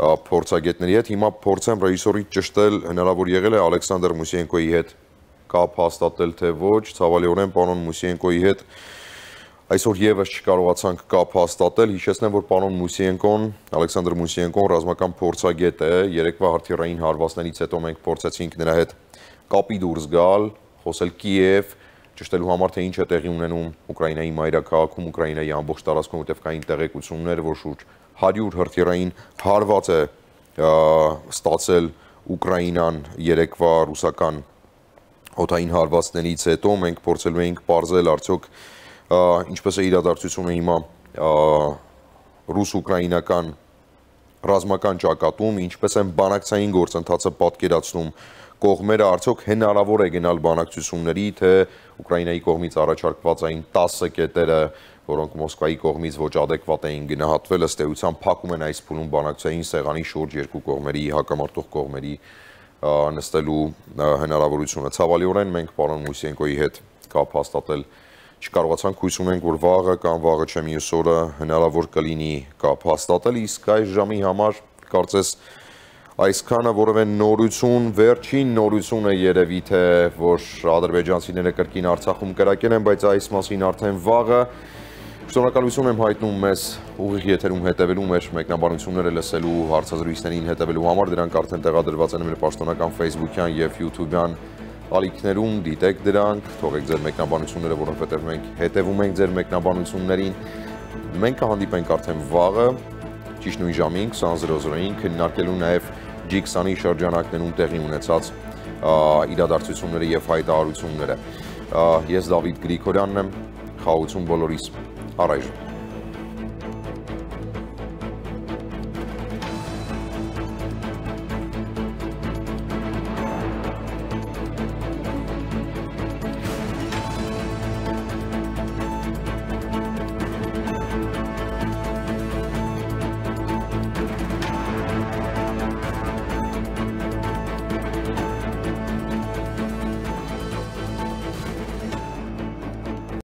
փորձագետների հետ, հիմա փորձեմ ռեժիսորի ճշտել, հնարավոր եղել է Ալեքսանդր Մուսիենկոյի հետ կապ հաստատել թե ոչ, ցավալիորեն պարոն Մուսիենկոյի հետ այսօր եւս չկարողացանք կապ հաստատել, հիշեցնեմ, որ պարոն Մուսիենկոն, Ալեքսանդր Մուսիենկոն ռազմական փորձագետ է, երեկվա հրթիռային հարվածներից հետո մենք փորձեցինք նրա հետ կապի դուրս գալ, խոսել Կիև, ճշտելու համար թե ինչ է տեղի ունենում Ուկրաինայի մայրաքաղաքում, Ուկրաինայի ամբողջ տարածքում, որտեղ կային տեղեկություններ, որ շուրջ հարյուր հրթիռային հարված է ստացել Ուկրաինան երեկվա ռուսական օդային հարվածներից հետո, մենք փորձելու էինք բարձել արդյոք ինչպես է իրադարձությունը հիմա ռուս-ուկրաինական ռազմական ճակատում, ինչպես են բանակցային գործընթացը պատկերացնում կողմերը, արդյոք հնարավոր է գնալ բանակցությունների, թե Ուկրաինայի կողմից առաջարկվածային տասը կետերը, որոնք Մոսկվայի կողմից ոչ adekvat էին գնահատվել, ըստ էության փակում են այս փուլում բանակցային սեղանի շուրջ երկու կողմերի, հակամարտող կողմերի նստելու հնարավորությունը։ Ցավալիորեն մենք պարոն Մուսիենկոյի հետ կապ հաստատել չկարողացանք, հույս ունենք, որ վաղը կամ վաղը չէ մյուս օրը հնարավոր կլինի կապ հաստատել, իսկ այս ժամի համար կարծես այսքանը որևէ նորություն, վերջին նորությունը երևի թե որ ադրբեջանցիները կրկին Արցախում կրակել են, բայց այս մասին արդեն վաղը շնորհակալություն եմ հայտնում մեզ ուղիղ եթերում հետևելու, մեր մեկնաբանությունները լսելու, հարցազրույցներին հետևելու համար, դրանք արդեն տեղադրված են մեր պաշտոնական Facebook-յան եւ YouTube-յան ալիքներում, դիտեք դրանք, թողեք ձեր մեկնաբանությունները, որովհետև մենք հետևում ենք ձեր մեկնաբանություններին, մենք կհանդիպենք արդեն վաղը, ճիշտ նույն ժամին քսան զրո զրոին, քննարկելու նաև ջի քսան-ի շրջանակներում տեղի ունեցած իրադարձությունները եւ հայտարարությունները։ Ես Դավիթ Գրիգորյանն եմ, խաղաղություն բոլորիս, առայժմ։